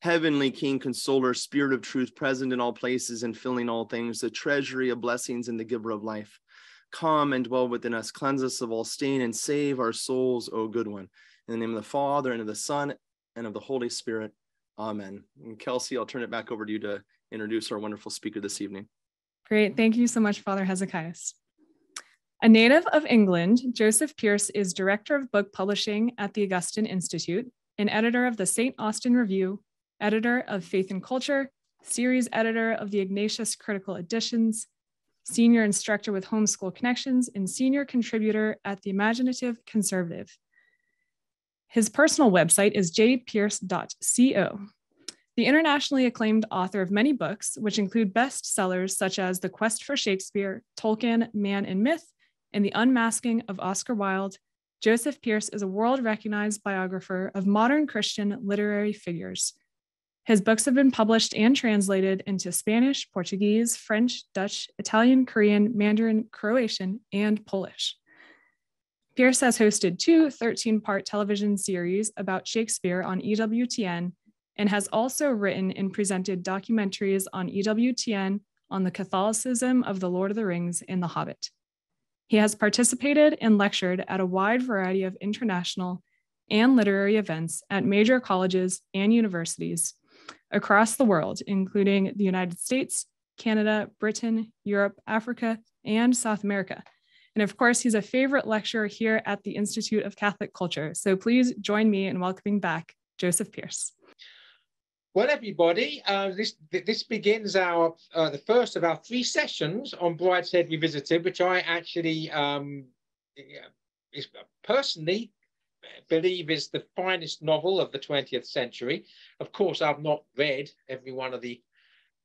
Heavenly King, Consoler, Spirit of Truth, present in all places and filling all things, the treasury of blessings and the giver of life. Come and dwell within us, cleanse us of all stain, and save our souls, O good one. In the name of the Father, and of the Son, and of the Holy Spirit. Amen. And Kelsey, I'll turn it back over to you to introduce our wonderful speaker this evening. Great. Thank you so much, Father Hezekias. A native of England, Joseph Pearce is Director of Book Publishing at the Augustan Institute and editor of the St. Austin Review, editor of Faith and Culture, series editor of the Ignatius Critical Editions, senior instructor with Homeschool Connections, and senior contributor at the Imaginative Conservative. His personal website is jpearce.co. The internationally acclaimed author of many books, which include bestsellers such as The Quest for Shakespeare, Tolkien, Man and Myth, and The Unmasking of Oscar Wilde, Joseph Pearce is a world-recognized biographer of modern Christian literary figures. His books have been published and translated into Spanish, Portuguese, French, Dutch, Italian, Korean, Mandarin, Croatian, and Polish. Pearce has hosted two 13-part television series about Shakespeare on EWTN and has also written and presented documentaries on EWTN on the Catholicism of The Lord of the Rings and The Hobbit. He has participated and lectured at a wide variety of international and literary events at major colleges and universities across the world, including the United States, Canada, Britain, Europe, Africa, and South America. And of course, he's a favorite lecturer here at the Institute of Catholic Culture. So please join me in welcoming back Joseph Pearce. Well, everybody, this begins our the first of our three sessions on Brideshead Revisited, which I actually personally believe is the finest novel of the 20th century. Of course, I've not read every one of the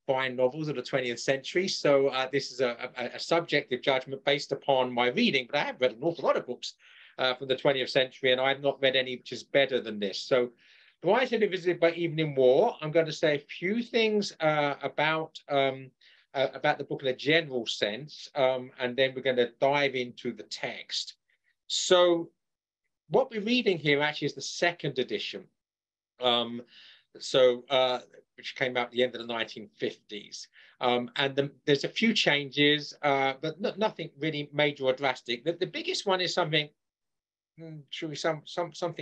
fine novels of the 20th century, so this is a subjective judgment based upon my reading, but I have read an awful lot of books from the 20th century, and I have not read any which is better than this. So, Brideshead Revisited by Evelyn Waugh. I'm going to say a few things about the book in a general sense, and then we're going to dive into the text. So, what we're reading here actually is the second edition, which came out at the end of the 1950s. And there's a few changes, but nothing really major or drastic. The biggest one is something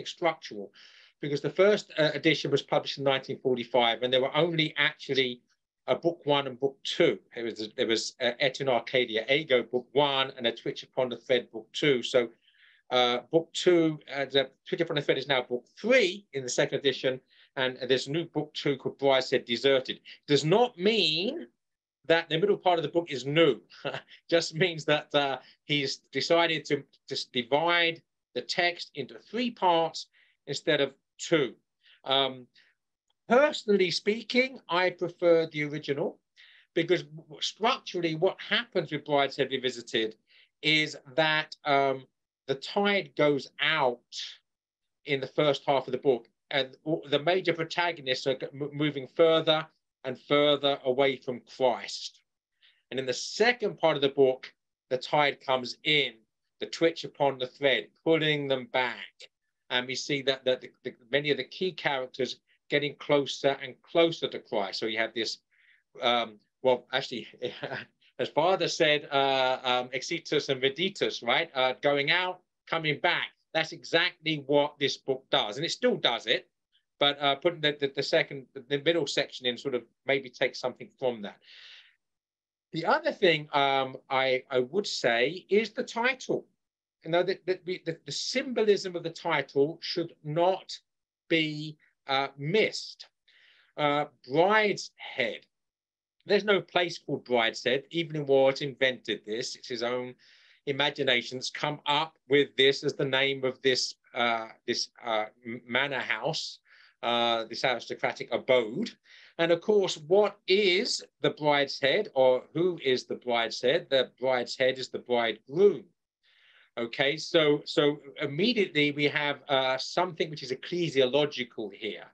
structural, because the first edition was published in 1945, and there were only actually Book 1 and Book 2. There was Et in Arcadia Ego, Book 1, and a Twitch upon the Thread, Book 2. So Book 2, the Twitch upon the Thread is now Book 3 in the second edition, and there's a new Book 2 called Brideshead Deserted. Does not mean that the middle part of the book is new. Just means that he's decided to just divide the text into 3 parts instead of 2. Personally speaking, I prefer the original, because structurally what happens with Brideshead Revisited is that the tide goes out in the first half of the book, and the major protagonists are moving further and further away from Christ. And in the second part of the book, the tide comes in, the twitch upon the thread, pulling them back. And we see that, many of the key characters getting closer and closer to Christ. So you have this, well, actually, as Father said, exitus and veditus, right? Going out, coming back. That's exactly what this book does. And it still does it, but putting the middle section in sort of maybe takes something from that. The other thing I would say is the title. You know, the symbolism of the title should not be missed. Bride's head. There's no place called Bride's Head. Evelyn Waugh invented this. It's his own imaginations come up with this as the name of this manor house, this aristocratic abode. And of course, what is the bride's head, or who is the bride's head? The bride's head is the bridegroom. Okay, so immediately we have something which is ecclesiological here.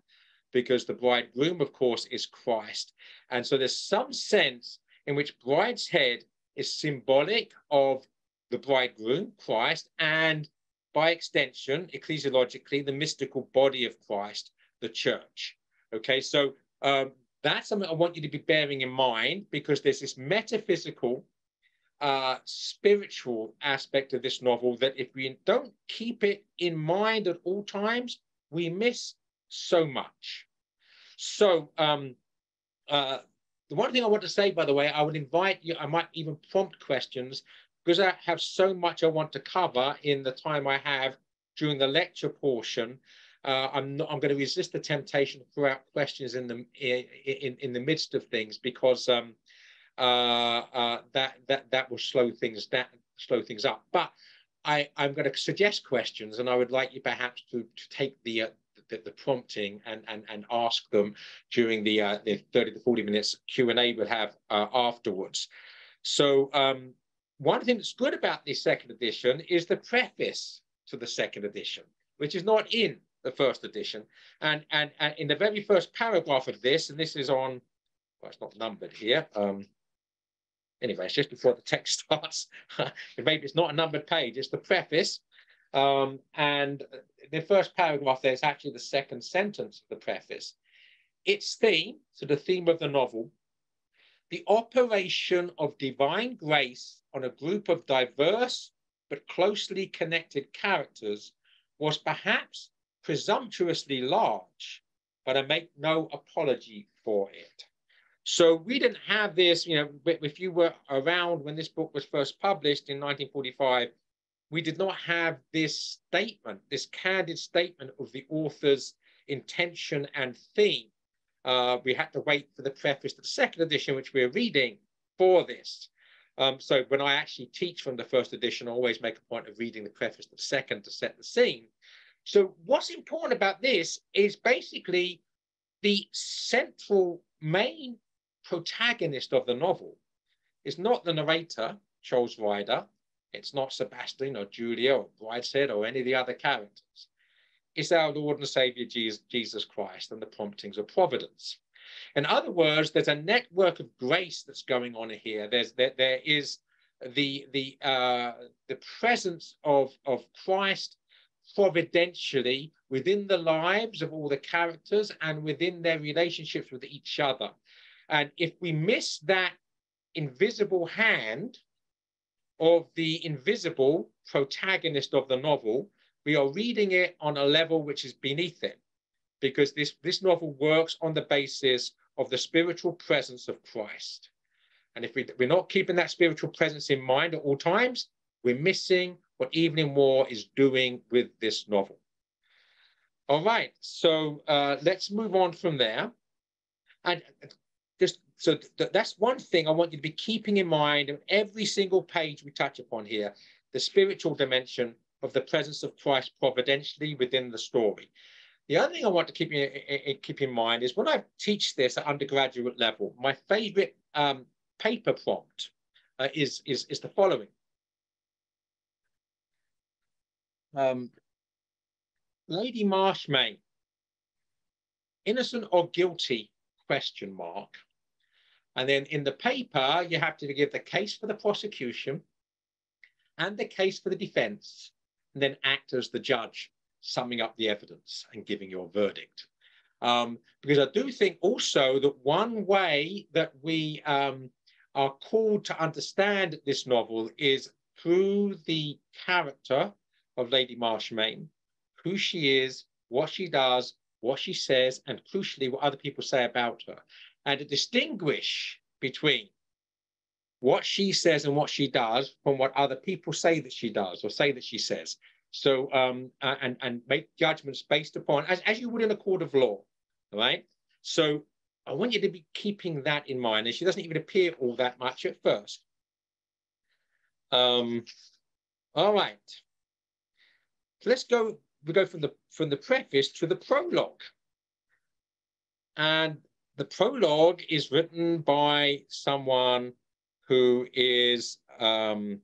because the bridegroom, of course, is Christ. And so there's some sense in which Brideshead is symbolic of the bridegroom, Christ, and by extension, ecclesiologically, the mystical body of Christ, the church. Okay, so that's something I want you to be bearing in mind, because there's this metaphysical, spiritual aspect of this novel that if we don't keep it in mind at all times, we miss so much. So the one thing I want to say, by the way, I would invite you, I might even prompt questions, because I have so much I want to cover in the time I have during the lecture portion. I'm going to resist the temptation to throw out questions in the midst of things, because that will slow things up. But I'm going to suggest questions, and I would like you perhaps to take the prompting and ask them during the 30 to 40 minutes Q&A we'll have afterwards. So one thing that's good about the second edition is the preface to the second edition, which is not in the first edition. And in the very first paragraph of this, and this is on, well, it's not numbered here. Anyway, it's just before the text starts. Maybe it's not a numbered page, it's the preface. And the first paragraph there is actually the second sentence of the preface. Its theme, so the theme of the novel, the operation of divine grace on a group of diverse but closely connected characters was perhaps presumptuously large, but I make no apology for it. So we didn't have this, you know, if you were around when this book was first published in 1945, we did not have this statement, this candid statement of the author's intention and theme. We had to wait for the preface to the second edition, which we're reading, for this. So when I actually teach from the first edition, I always make a point of reading the preface to the second to set the scene. So what's important about this is basically the central main protagonist of the novel is not the narrator, Charles Ryder. It's not Sebastian or Julia or Brideshead or any of the other characters. It's our Lord and Savior, Jesus Christ, and the promptings of providence. In other words, there's a network of grace that's going on here. There is the presence of Christ providentially within the lives of all the characters and within their relationships with each other. And if we miss that invisible hand of the invisible protagonist of the novel, we are reading it on a level which is beneath it, because this novel works on the basis of the spiritual presence of Christ. And if we're not keeping that spiritual presence in mind at all times, we're missing what Evelyn Waugh is doing with this novel. All right, so let's move on from there. And just so that's one thing I want you to be keeping in mind of every single page we touch upon here, the spiritual dimension of the presence of Christ providentially within the story. The other thing I want to keep in mind is when I teach this at undergraduate level, my favorite paper prompt is the following. Lady Marchmain, innocent or guilty, question mark. And then in the paper, you have to give the case for the prosecution and the case for the defense, and then act as the judge, summing up the evidence and giving your verdict. Because I do think also that one way that we are called to understand this novel is through the character of Lady Marchmain, who she is, what she does, what she says, and crucially, what other people say about her. And to distinguish between what she says and what she does from what other people say that she does or say that she says. So, and make judgments based upon, as you would in a court of law, right? So I want you to be keeping that in mind. And she doesn't even appear all that much at first. All right. So let's go, we go from the preface to the prologue. And the prologue is written by someone who is, and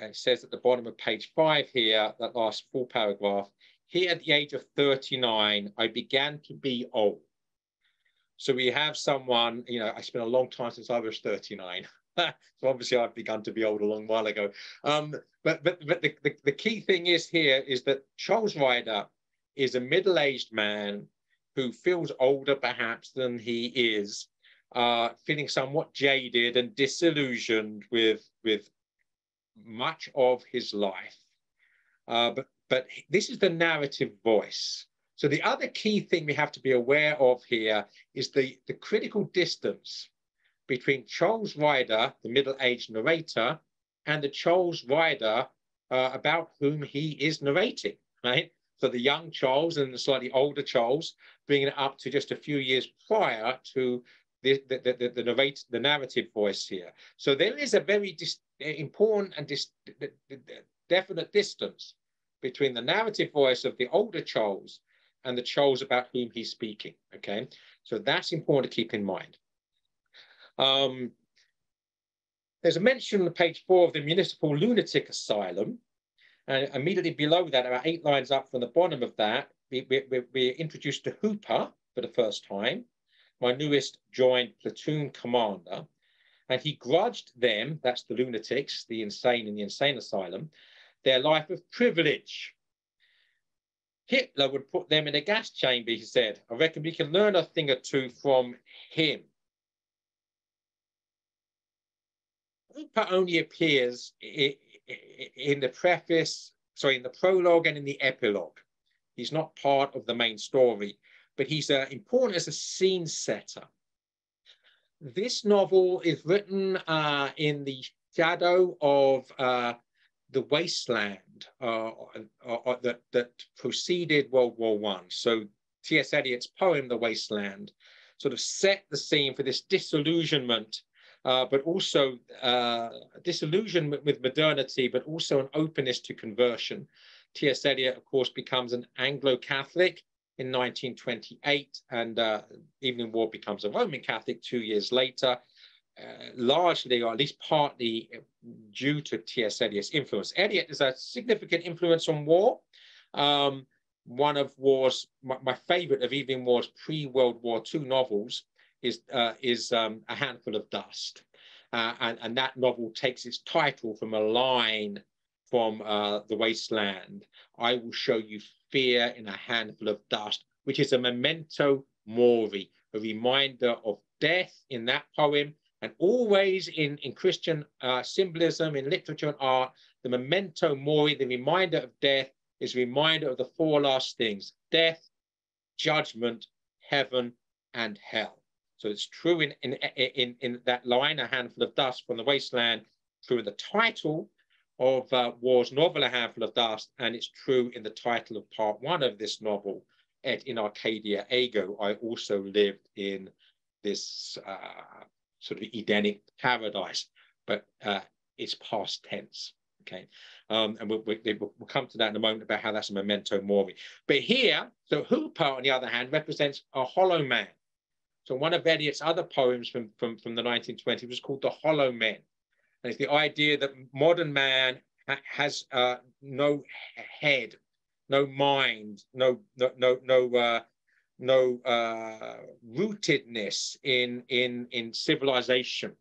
it says at the bottom of page 5 here, that last full paragraph, Here at the age of 39, I began to be old. So we have someone, you know, I spent a long time since I was 39. So obviously I've begun to be old a long while ago. But the key thing is here is that Charles Ryder is a middle-aged man who feels older perhaps than he is, feeling somewhat jaded and disillusioned with much of his life. But this is the narrative voice. So the other key thing we have to be aware of here is the critical distance between Charles Ryder, the middle-aged narrator, and the Charles Ryder about whom he is narrating, right? So the young Charles and the slightly older Charles, bringing it up to just a few years prior to the narrative voice here. So there is a very important and definite distance between the narrative voice of the older Charles and the Charles about whom he's speaking, okay? So that's important to keep in mind. There's a mention on page 4 of the Municipal Lunatic Asylum, and immediately below that, about 8 lines up from the bottom of that, we're introduced to Hooper for the first time, my newest joined platoon commander, and he grudged them, that's the lunatics, the insane in the insane asylum, their life of privilege. Hitler would put them in a gas chamber, he said. I reckon we can learn a thing or two from him. Hooper only appears in the preface, sorry, in the prologue and in the epilogue. He's not part of the main story, but he's important as a scene setter. This novel is written in the shadow of The Wasteland that preceded World War I. So T.S. Eliot's poem, The Wasteland, sort of set the scene for this disillusionment, but also disillusionment with modernity, but also an openness to conversion. T.S. Eliot, of course, becomes an Anglo-Catholic in 1928, and Evelyn Waugh becomes a Roman Catholic 2 years later, largely, or at least partly, due to T.S. Eliot's influence. Eliot is a significant influence on Waugh. One of Waugh's, my favorite of Evelyn Waugh's pre-World War II novels is A Handful of Dust. And that novel takes its title from a line from The Wasteland. I will show you fear in a handful of dust, which is a memento mori, a reminder of death in that poem. And always in Christian symbolism, in literature and art, the memento mori, the reminder of death, is a reminder of the four last things: death, judgment, heaven, and hell. So it's true in that line, A Handful of Dust from The Wasteland, true in the title of Waugh's novel, A Handful of Dust, and it's true in the title of part 1 of this novel, Et in Arcadia Ego. I also lived in this sort of Edenic paradise, but it's past tense, okay? And we'll come to that in a moment about how that's a memento mori. But here, so Hooper, on the other hand, represents a hollow man. So one of Eliot's other poems from the 1920s was called The Hollow Men. And it's the idea that modern man has no head, no mind, no rootedness in civilization,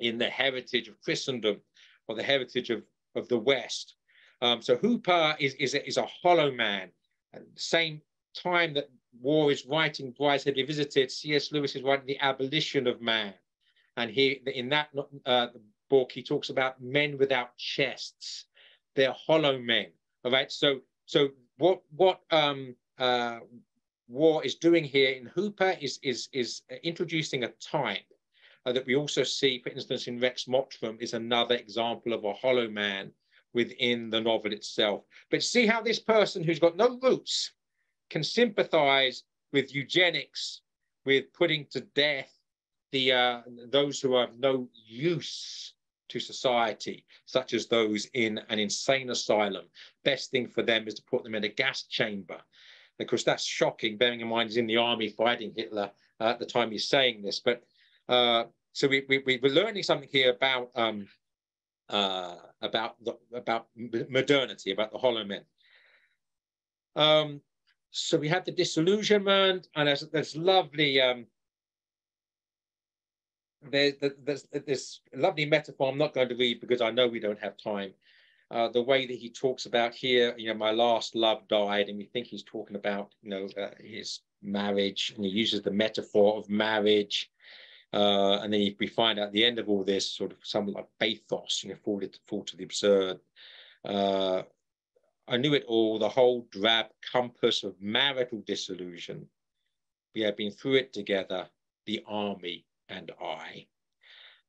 in the heritage of Christendom or the heritage of the West. So Hooper is a hollow man. At the same time that Waugh is writing Brideshead Revisited, C.S. Lewis is writing The Abolition of Man. And he, in that book, he talks about men without chests. They're hollow men, all right? So what Waugh is doing here in Hooper is introducing a type that we also see, for instance, in Rex Mottram, is another example of a hollow man within the novel itself. But see how this person who's got no roots can sympathize with eugenics, with putting to death those who have no use to society, such as those in an insane asylum. Best thing for them is to put them in a gas chamber. Of course, that's shocking, bearing in mind he's in the army fighting Hitler at the time he's saying this. But so we're learning something here about modernity, about the hollow men. So we have the disillusionment, and there's lovely, there's this lovely metaphor I'm not going to read because I know we don't have time. The way that he talks about here, you know, my last love died, and we think he's talking about, you know, his marriage, and he uses the metaphor of marriage. And then we find out at the end of all this sort of something like bathos, you know, fall to the absurd. I knew it all, the whole drab compass of marital disillusion. We had been through it together, the army and I.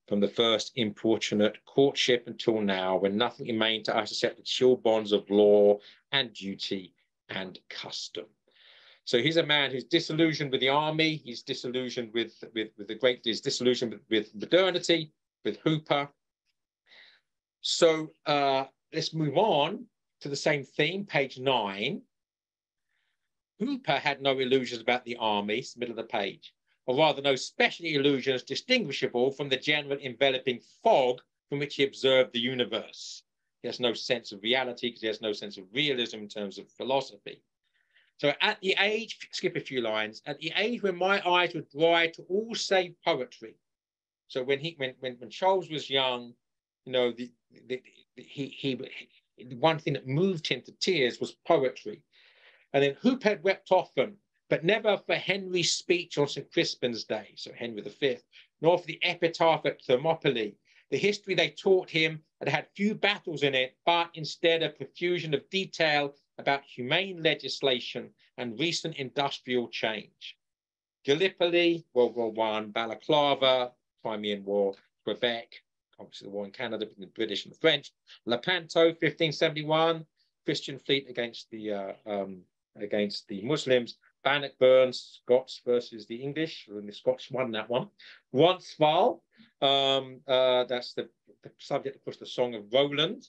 From the first importunate courtship until now, when nothing remained to us except the chill bonds of law and duty and custom. So he's a man who's disillusioned with the army, he's disillusioned with the great, he's disillusioned with modernity, with Hooper. So let's move on to the same theme, page 9. Hooper had no illusions about the army, it's the middle of the page, or rather no special illusions distinguishable from the general enveloping fog from which he observed the universe. He has no sense of reality because he has no sense of realism in terms of philosophy. So at the age, skip a few lines, at the age when my eyes were dry to all save poetry. So when Charles was young, you know, the one thing that moved him to tears was poetry. And then Hooper had wept often, but never for Henry's speech on St. Crispin's Day, so Henry V, nor for the epitaph at Thermopylae. The history they taught him had had few battles in it, but instead a profusion of detail about humane legislation and recent industrial change. Gallipoli, World War I, Balaclava, Crimean War, Quebec, obviously the war in Canada between the British and the French, Lepanto, 1571, Christian fleet against the Muslims, Bannockburn, Scots versus the English, and the Scots won that one. Roncesvalles, that's the subject, of course, the Song of Roland.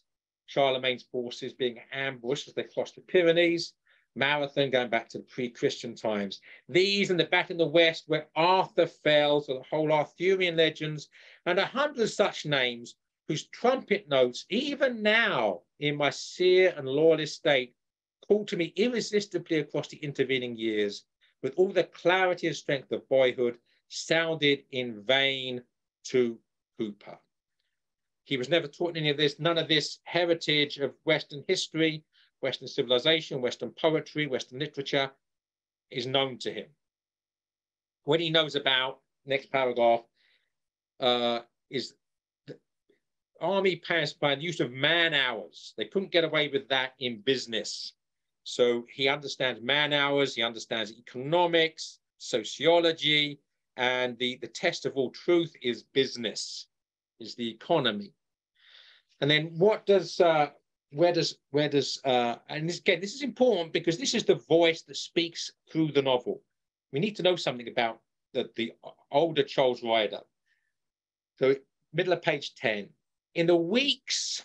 Charlemagne's forces being ambushed as they crossed the Pyrenees, Marathon going back to pre-Christian times. These and the Battle in the West where Arthur fell, so the whole Arthurian legends, and 100 such names whose trumpet notes, even now in my sere and lawless state, call to me irresistibly across the intervening years, with all the clarity and strength of boyhood, sounded in vain to Hooper. He was never taught any of this, none of this heritage of Western history, Western civilization, Western poetry, Western literature is known to him. What he knows about, next paragraph, is the army passed by the use of man hours. They couldn't get away with that in business. So he understands man hours, he understands economics, sociology, and the test of all truth is business. Is the economy. And then what does and this, again, this is important because this is the voice that speaks through the novel. We need to know something about the older Charles Ryder. So middle of page 10, in the weeks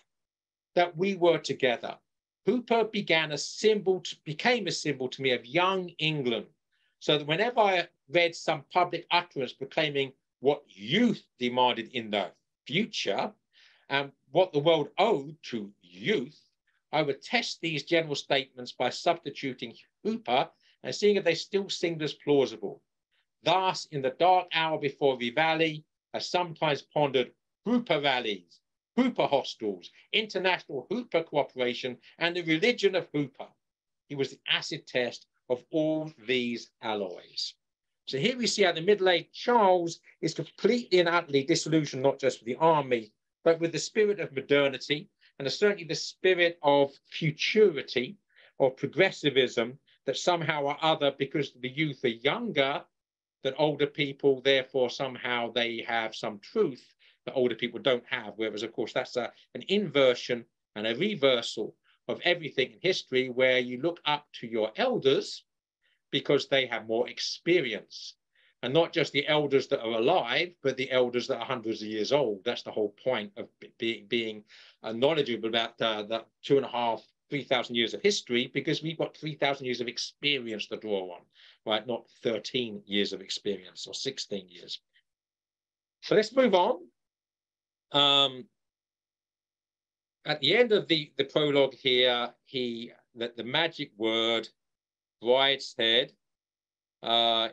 that we were together, Hooper became a symbol to me of young England, so that whenever I read some public utterance proclaiming what youth demanded in the future and what the world owed to youth, I would test these general statements by substituting Hooper and seeing if they still seemed as plausible. Thus, in the dark hour before Rivali, I sometimes pondered Hooper rallies, Hooper hostels, international Hooper cooperation, and the religion of Hooper. He was the acid test of all these alloys. So here we see how the middle-aged Charles is completely and utterly disillusioned, not just with the army, but with the spirit of modernity and certainly the spirit of futurity or progressivism that somehow or other, because the youth are younger than older people, therefore somehow they have some truth that older people don't have. Whereas, of course, that's an inversion and a reversal of everything in history where you look up to your elders because they have more experience, and not just the elders that are alive, but the elders that are hundreds of years old. That's the whole point of being knowledgeable about the 2,500 to 3,000 years of history, because we've got 3,000 years of experience to draw on, right? Not 13 years of experience or 16 years. So let's move on. At the end of the prologue here, the magic word Brideshead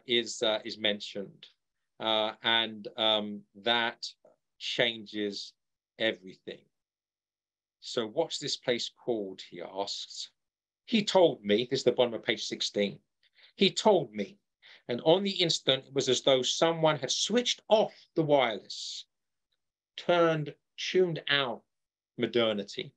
is mentioned, and that changes everything. So what's this place called, he asks. He told me, this is the bottom of page 16, he told me, and on the instant it was as though someone had switched off the wireless, tuned out modernity,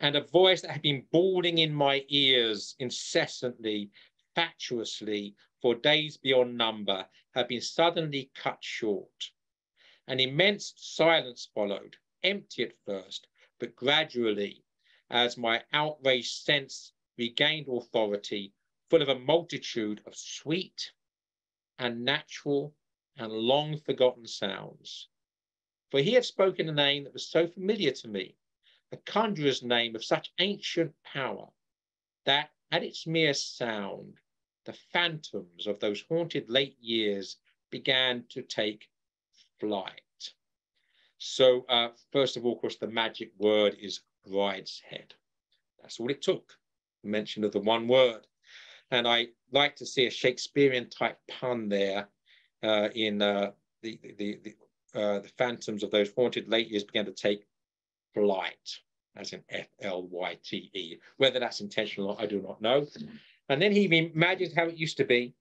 and a voice that had been bawling in my ears incessantly, fatuously, for days beyond number, had been suddenly cut short. An immense silence followed, empty at first, but gradually, as my outraged sense regained authority, full of a multitude of sweet and natural and long-forgotten sounds. For he had spoken a name that was so familiar to me, a conjurer's name of such ancient power, that at its mere sound, the phantoms of those haunted late years began to take flight. So first of all, of course, the magic word is Brideshead. That's all it took, mention of the one word. And I like to see a Shakespearean type pun there in the phantoms of those haunted late years began to take flight, as in F-L-Y-T-E. Whether that's intentional or not, I do not know. And then he imagined how it used to be,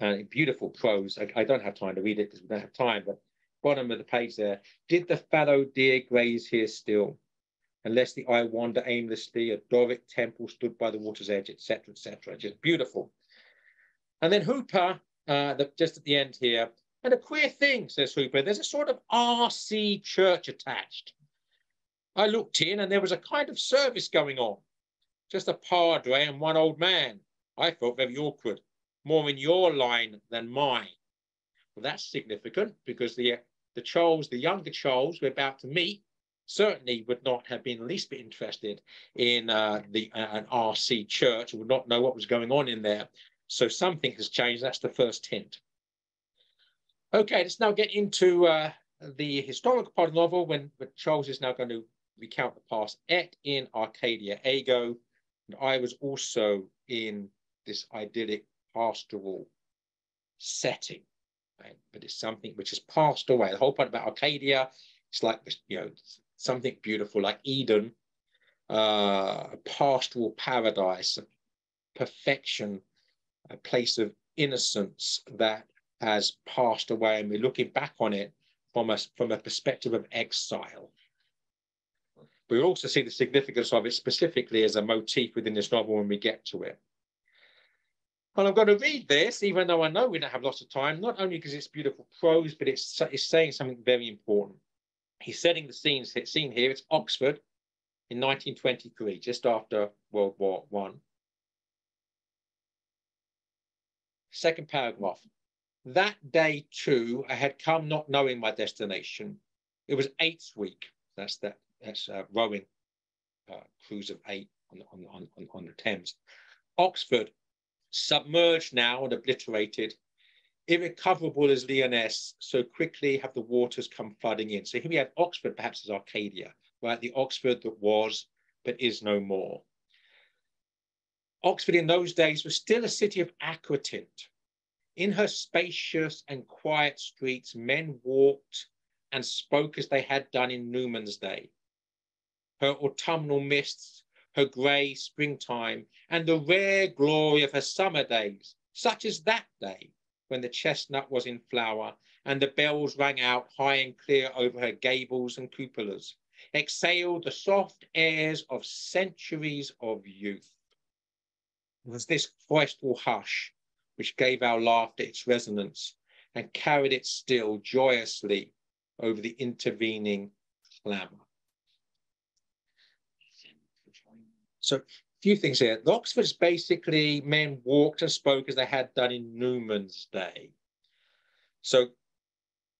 and in beautiful prose. I don't have time to read it because we don't have time, but bottom of the page there. Did the fallow deer graze here still? Unless the eye wander aimlessly, a Doric temple stood by the water's edge, etc., etc. Just beautiful. And then Hooper, just at the end here, and a queer thing, says Hooper, there's a sort of RC church attached. I looked in and there was a kind of service going on. Just a padre and one old man. I felt very awkward, more in your line than mine. Well, that's significant because the Charles, the younger Charles we're about to meet, certainly would not have been the least bit interested in an RC church, would not know what was going on in there. So something has changed. That's the first hint. Okay, let's now get into the historical part of the novel when Charles is now going to recount the past. Et in Arcadia Ego. And I was also in this idyllic pastoral setting, right? But it's something which has passed away. The whole point about Arcadia, it's like, you know, something beautiful like Eden, a pastoral paradise, a perfection, a place of innocence that has passed away, and we're looking back on it from a perspective of exile. We also see the significance of it specifically as a motif within this novel when we get to it. And I'm going to read this, even though I know we don't have lots of time, not only because it's beautiful prose, but it's saying something very important. He's setting the scene here. It's Oxford in 1923, just after World War I. Second paragraph. That day, too, I had come not knowing my destination. It was 8th week. That's rowing, cruise of 8 on the Thames. Oxford, submerged now and obliterated, irrecoverable as Lyonesse, so quickly have the waters come flooding in. So here we have Oxford, perhaps as Arcadia, right? The Oxford that was, but is no more. Oxford in those days was still a city of aqua tint. In her spacious and quiet streets, men walked and spoke as they had done in Newman's day. Her autumnal mists, her grey springtime, and the rare glory of her summer days, such as that day, when the chestnut was in flower and the bells rang out high and clear over her gables and cupolas, exhaled the soft airs of centuries of youth. It was this cloistral hush which gave our laughter its resonance and carried it still joyously over the intervening clamour. So a few things here. Oxford's basically men walked and spoke as they had done in Newman's day. So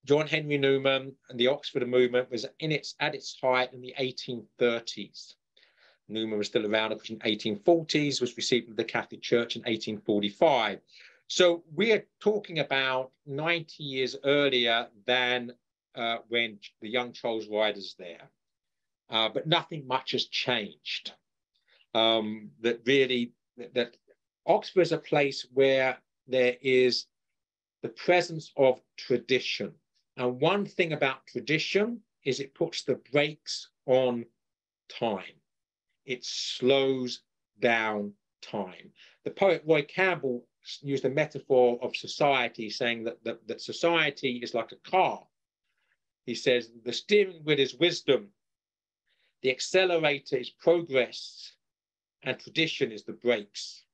John Henry Newman and the Oxford movement was at its height in the 1830s. Newman was still around in the 1840s, was received into the Catholic Church in 1845. So we are talking about 90 years earlier than when the young Charles Ryder's there. But nothing much has changed. That really, that Oxford is a place where there is the presence of tradition. And one thing about tradition is it puts the brakes on time. It slows down time. The poet Roy Campbell used a metaphor of society, saying that society is like a car. He says, the steering wheel is wisdom, the accelerator is progress, and tradition is the brakes.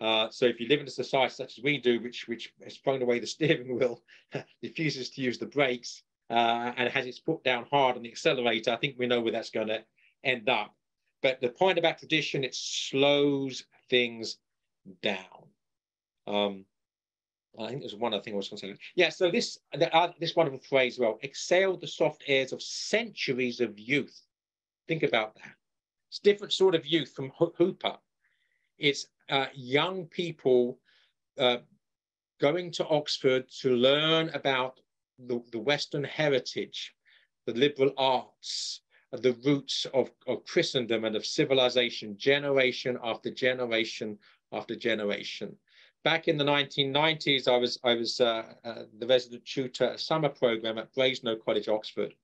So if you live in a society such as we do, which has thrown away the steering wheel, refuses to use the brakes, and has its foot down hard on the accelerator, I think we know where that's going to end up. But the point about tradition, it slows things down. I think there's one other thing I was going to say. Yeah, so this wonderful phrase, well, exhale the soft airs of centuries of youth. Think about that. It's a different sort of youth from Hooper. It's young people going to Oxford to learn about the Western heritage, the liberal arts, the roots of Christendom and of civilization, generation after generation after generation. Back in the 1990s, I was the resident tutor at summer program at Brasenose College, Oxford.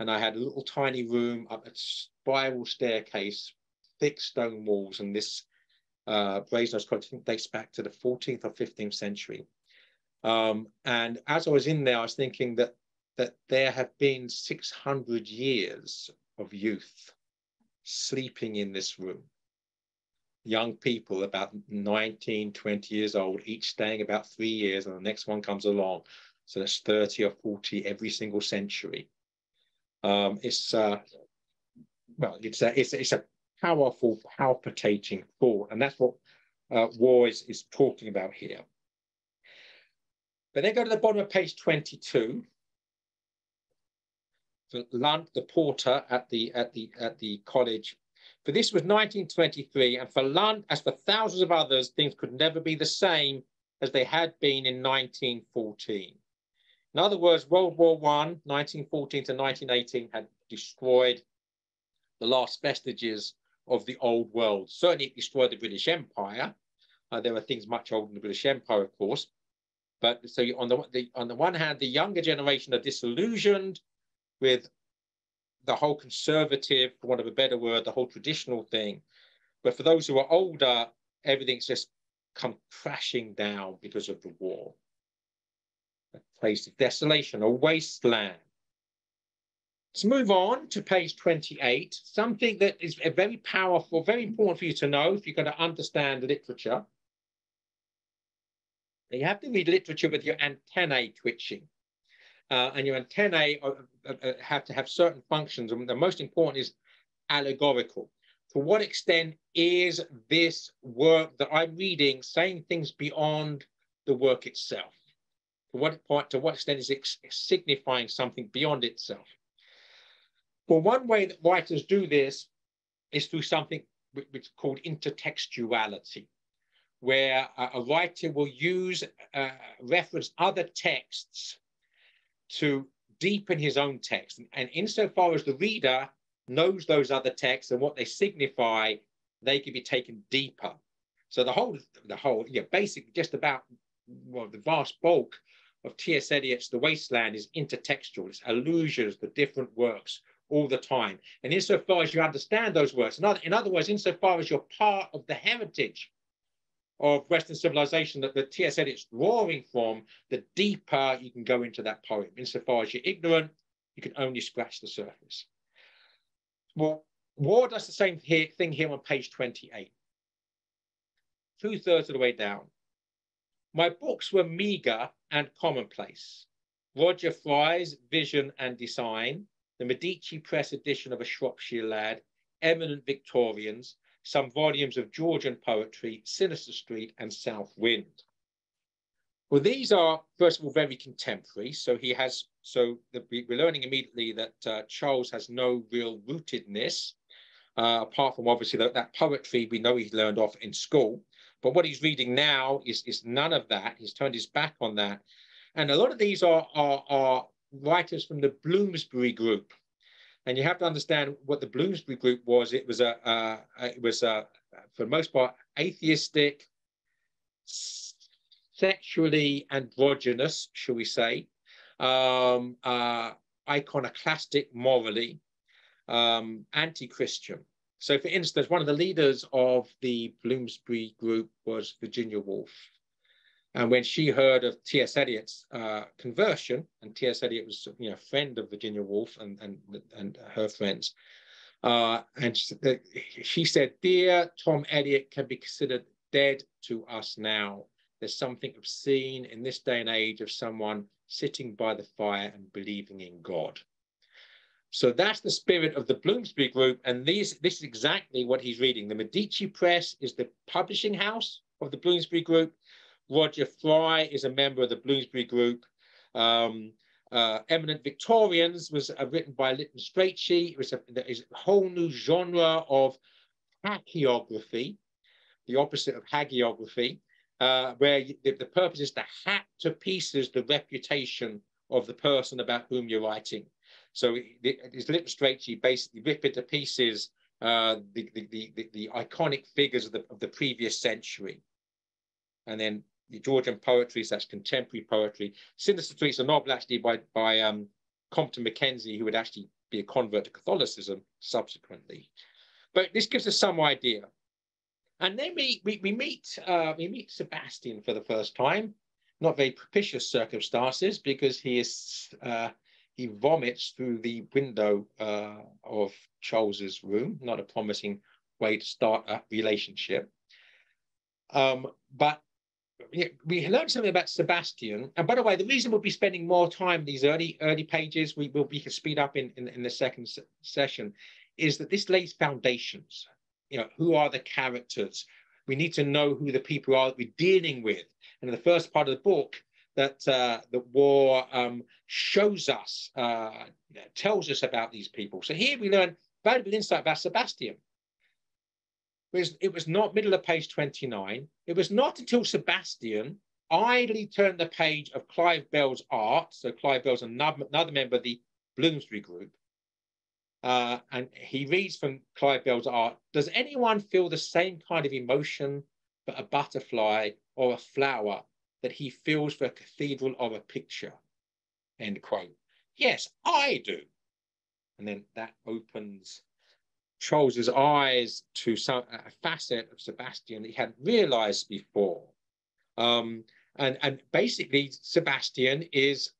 And I had a little tiny room up a spiral staircase, thick stone walls, and this Brasenose College, I think, dates back to the 14th or 15th century. And as I was in there, I was thinking that there have been 600 years of youth sleeping in this room. Young people about 19, 20 years old, each staying about 3 years, and the next one comes along. So that's 30 or 40 every single century. It's a powerful, palpitating thought, and that's what Waugh is talking about here. But then go to the bottom of page 22. The porter at the college. For this was 1923, and for Lund, as for thousands of others, things could never be the same as they had been in 1914. In other words, World War I, 1914 to 1918, had destroyed the last vestiges of the old world. Certainly it destroyed the British Empire. There were things much older than the British Empire, of course. But so on the one hand, the younger generation are disillusioned with the whole conservative, for want of a better word, the whole traditional thing. But for those who are older, everything's just come crashing down because of the war. A place of desolation, a wasteland. Let's move on to page 28, something that is very powerful, very important for you to know if you're going to understand literature. You have to read literature with your antennae twitching. And your antennae have to have certain functions, and the most important is allegorical. To what extent is this work that I'm reading saying things beyond the work itself? To what extent is it signifying something beyond itself? Well, one way that writers do this is through something which is called intertextuality, where a writer will use reference other texts to deepen his own text. And insofar as the reader knows those other texts and what they signify, they can be taken deeper. So the vast bulk of T.S. Eliot's The Wasteland is intertextual. It's allusions to different works all the time. And insofar as you understand those works, in other words, insofar as you're part of the heritage of Western civilization that T.S. Eliot's drawing from, the deeper you can go into that poem. Insofar as you're ignorant, you can only scratch the surface. Well, Waugh does the same thing here on page 28. Two-thirds of the way down. My books were meager and commonplace. Roger Fry's Vision and Design, the Medici Press edition of A Shropshire Lad, Eminent Victorians, some volumes of Georgian poetry, Sinister Street and South Wind. Well, these are, first of all, very contemporary. We're learning immediately that Charles has no real rootedness, apart from obviously that poetry we know he learned off in school. But what he's reading now is none of that. He's turned his back on that. And a lot of these are writers from the Bloomsbury Group. And you have to understand what the Bloomsbury Group was. It was a for the most part, atheistic, sexually androgynous, shall we say, iconoclastic morally, anti-Christian. So, for instance, one of the leaders of the Bloomsbury Group was Virginia Woolf. And when she heard of T.S. Eliot's conversion, and T.S. Eliot was a friend of Virginia Woolf and her friends, and she said, "Dear Tom Eliot can be considered dead to us now. There's something obscene in this day and age of someone sitting by the fire and believing in God." So that's the spirit of the Bloomsbury Group, and this is exactly what he's reading. The Medici Press is the publishing house of the Bloomsbury Group. Roger Fry is a member of the Bloomsbury Group. Eminent Victorians was written by Lytton Strachey. It was a whole new genre of hagiography, the opposite of hagiography, where the purpose is to hack to pieces the reputation of the person about whom you're writing. So it's Lytton Strachey basically ripping to pieces the iconic figures of the previous century, and then the Georgian poetry, so that's contemporary poetry. Sinister Street's a novel actually by Compton Mackenzie, who would actually be a convert to Catholicism subsequently. But this gives us some idea. And then we meet Sebastian for the first time. Not very propitious circumstances, because he vomits through the window of Charles's room. Not a promising way to start a relationship. But we learned something about Sebastian. And by the way, the reason we'll be spending more time in these early pages, we can speed up in the second session, is that this lays foundations. Who are the characters? We need to know who the people are that we're dealing with. And in the first part of the book, that the war shows us, tells us about these people. So here we learn valuable insight about Sebastian. It was not middle of page 29. It was not until Sebastian idly turned the page of Clive Bell's Art. So Clive Bell's another member of the Bloomsbury Group. And he reads from Clive Bell's Art, "Does anyone feel the same kind of emotion for a butterfly or a flower that he feels for a cathedral or a picture?" End quote. "Yes, I do." And then that opens Charles's eyes to a facet of Sebastian he hadn't realized before. And basically, Sebastian is,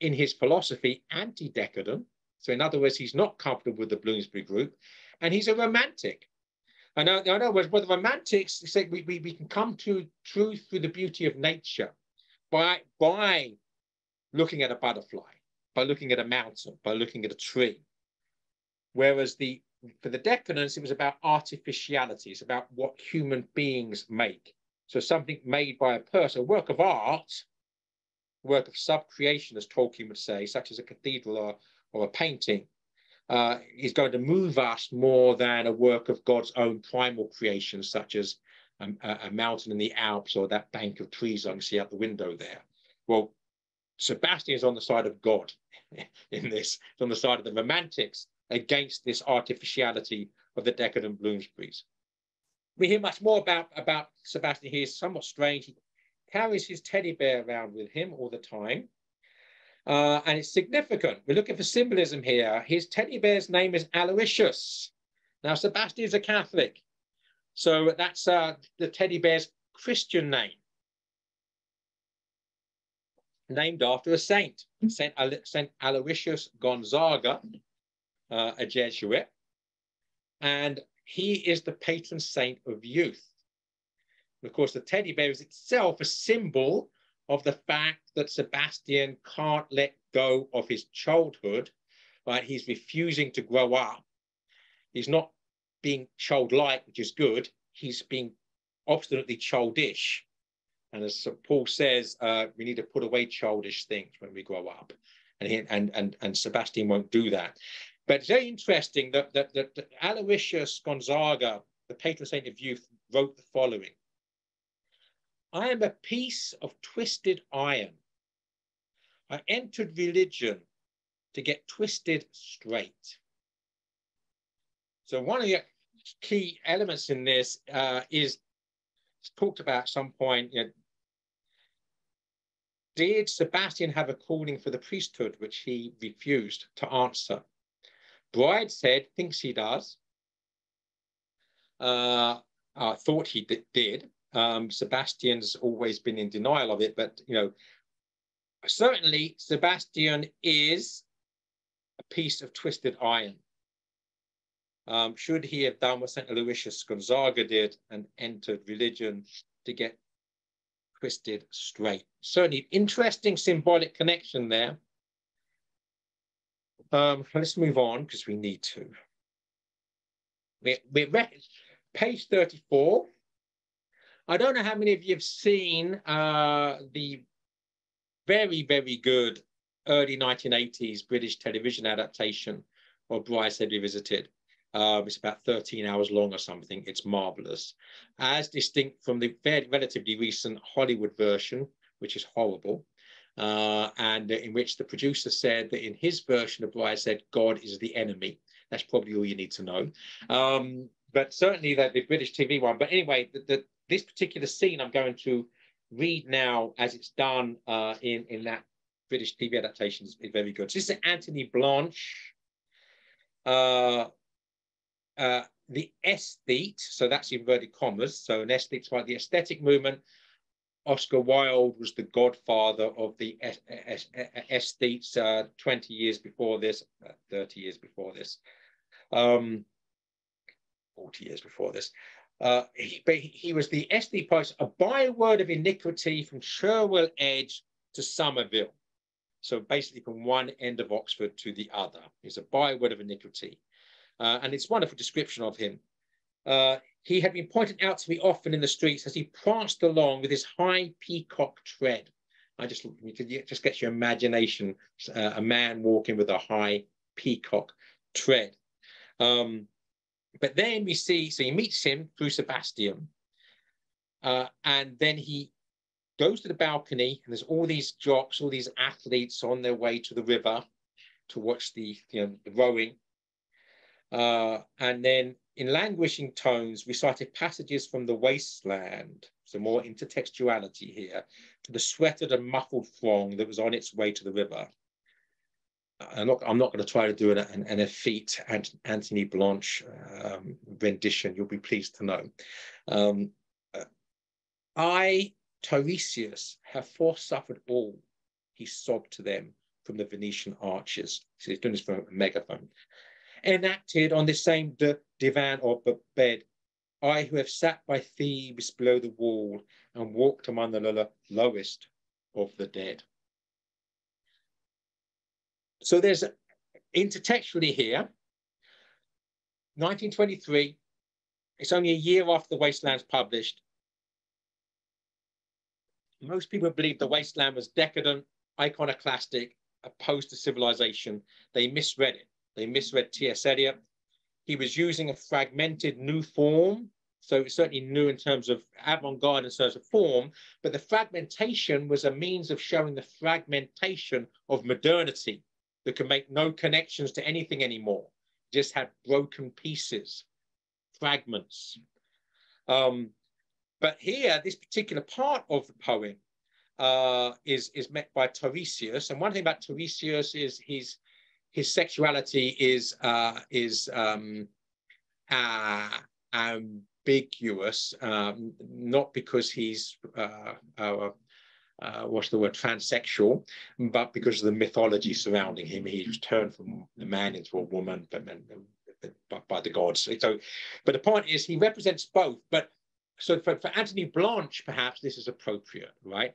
in his philosophy, anti-decadent. So in other words, he's not comfortable with the Bloomsbury Group, and he's a romantic. And in other words, well, the romantics say we can come to truth through the beauty of nature by looking at a butterfly, by looking at a mountain, by looking at a tree. Whereas for the decadence, it was about artificiality. It's about what human beings make. So something made by a person, a work of art, work of sub-creation, as Tolkien would say, such as a cathedral or a painting, is going to move us more than a work of God's own primal creation, such as a mountain in the Alps or that bank of trees I can see out the window there. Well, Sebastian is on the side of God in this. He's on the side of the romantics against this artificiality of the decadent Bloomsburys. We hear much more about Sebastian. He is somewhat strange. He carries his teddy bear around with him all the time. And it's significant. We're looking for symbolism here. His teddy bear's name is Aloysius. Now, Sebastian is a Catholic, so that's the teddy bear's Christian name, named after a saint, Saint Aloysius Gonzaga, a Jesuit, and he is the patron saint of youth. And of course, the teddy bear is itself a symbol of the fact that Sebastian can't let go of his childhood, right? He's refusing to grow up. He's not being childlike, which is good. He's being obstinately childish. And as Paul says, we need to put away childish things when we grow up. And Sebastian won't do that. But it's very interesting that Aloysius Gonzaga, the patron saint of youth, wrote the following: "I am a piece of twisted iron. I entered religion to get twisted straight." So one of the key elements in this is talked about at some point. You know, did Sebastian have a calling for the priesthood, which he refused to answer? Brideshead thinks he does. Thought he did. Sebastian's always been in denial of it, but you know, certainly Sebastian is a piece of twisted iron. Should he have done what St. Aloysius Gonzaga did and entered religion to get twisted straight? Certainly interesting symbolic connection there. Let's move on because we need to. We're page 34. I don't know how many of you have seen the very, very good early 1980s British television adaptation of Brideshead Revisited. It's about 13 hours long or something. It's marvelous. As distinct from the very, relatively recent Hollywood version, which is horrible, and in which the producer said that in his version of Brideshead, God is the enemy. That's probably all you need to know. But certainly that the British TV one. But anyway, this particular scene I'm going to read now as it's done in that British TV adaptation is very good. So this is Anthony Blanche. The aesthete, so that's inverted commas, so an aesthete's right, the aesthetic movement. Oscar Wilde was the godfather of the aesthetes 20 years before this, 30 years before this, 40 years before this. He was the aesthete poet, a byword of iniquity from Sherwell Edge to Somerville. So basically from one end of Oxford to the other. He's a byword of iniquity. And it's a wonderful description of him. He had been pointed out to me often in the streets as he pranced along with his high peacock tread. It just gets your imagination, a man walking with a high peacock tread. But then we see, so he meets him through Sebastian. And then he goes to the balcony and there's all these jocks, all these athletes on their way to the river to watch the, the rowing. And then in languishing tones, recited passages from The Wasteland, so more intertextuality here, to the sweated and muffled throng that was on its way to the river. I'm not going to try to do an effete Anthony Blanche rendition, you'll be pleased to know. I, Tiresias, have forsuffered all, he sobbed to them from the Venetian arches. So he's doing this from a megaphone. Enacted on this same divan or bed, I who have sat by Thebes below the wall and walked among the lowest of the dead. So there's intertextually here, 1923, it's only a year after The Wasteland's published. Most people believe The Wasteland was decadent, iconoclastic, opposed to civilization. They misread it. They misread T.S. Eliot. He was using a fragmented new form. So it's certainly new in terms of avant-garde in terms of form, but the fragmentation was a means of showing the fragmentation of modernity that could make no connections to anything anymore. Just had broken pieces, fragments. But here, this particular part of the poem is met by Tiresias. And one thing about Tiresias is he's his sexuality is ambiguous, not because he's transsexual, but because of the mythology surrounding him. He was turned from a man into a woman, but by the gods. So, but the point is, he represents both. But so for Anthony Blanche, perhaps this is appropriate, right?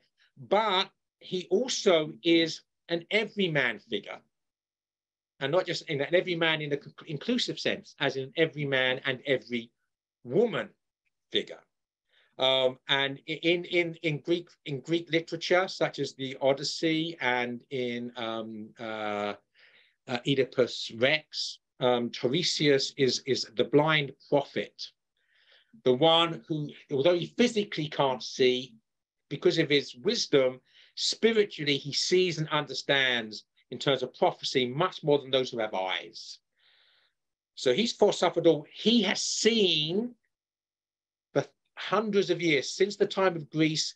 But he also is an everyman figure. And not just in an everyman in the inclusive sense, as in every man and every woman figure. And in Greek literature, such as the Odyssey and in Oedipus Rex, Tiresias is the blind prophet, the one who, although he physically can't see, because of his wisdom, spiritually he sees and understands in terms of prophecy, much more than those who have eyes. So he's foresuffered all. He has seen for hundreds of years, since the time of Greece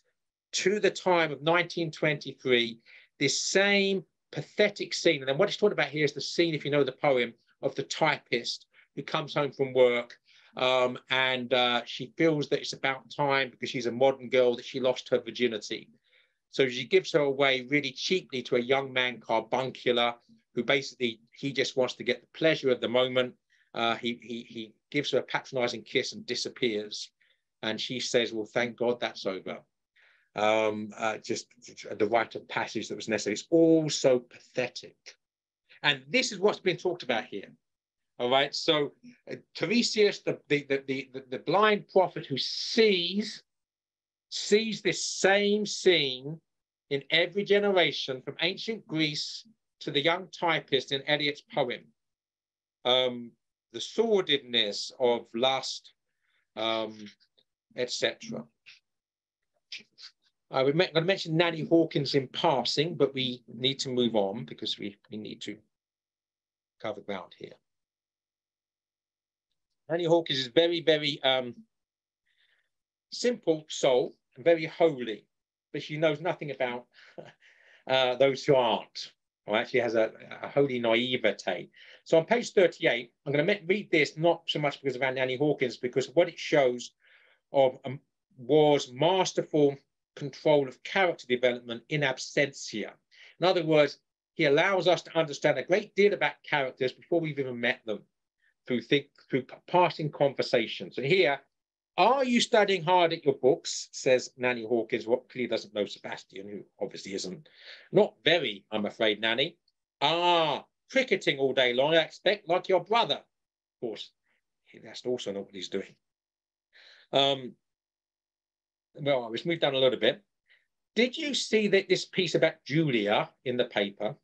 to the time of 1923, this same pathetic scene. And then what he's talking about here is the scene, if you know the poem, of the typist who comes home from work and she feels that it's about time, because she's a modern girl, that she lost her virginity. So she gives her away really cheaply to a young man, Carbuncular, who basically, he just wants to get the pleasure of the moment. He gives her a patronizing kiss and disappears. And she says, well, thank God that's over. Just the rite of passage that was necessary. It's all so pathetic. And this is what's been talked about here. All right. So Tiresias, the blind prophet who sees this same scene in every generation, from ancient Greece to the young typist in Eliot's poem. The sordidness of lust, etc. I'm going to mention Nanny Hawkins in passing, but we need to move on because we need to cover ground here. Nanny Hawkins is very, very simple soul and very holy, but she knows nothing about those who aren't. Or actually has a holy naivete. So on page 38, I'm going to read this not so much because of Nanny Hawkins, because what it shows of was masterful control of character development in absentia. In other words, he allows us to understand a great deal about characters before we've even met them through passing conversations. And here, are you studying hard at your books? Says Nanny Hawkins, what clearly doesn't know Sebastian, who obviously isn't. Not very, I'm afraid, Nanny. Ah, cricketing all day long, I expect, like your brother. Of course, that's also not what he's doing. Well, let's move down a little bit. Did you see that this piece about Julia in the paper?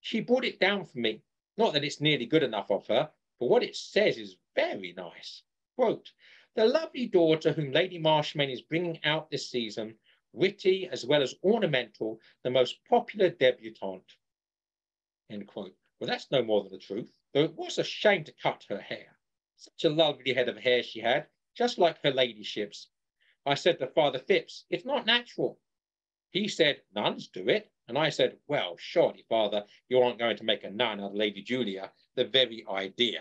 She brought it down for me. Not that it's nearly good enough of her, but what it says is very nice. Quote, the lovely daughter whom Lady Marchmain is bringing out this season, witty as well as ornamental, the most popular debutante, end quote. Well, that's no more than the truth, though it was a shame to cut her hair. Such a lovely head of hair she had, just like her ladyship's. I said to Father Phipps, it's not natural. He said, nuns do it. And I said, well, surely, Father, you aren't going to make a nun out of Lady Julia, the very idea.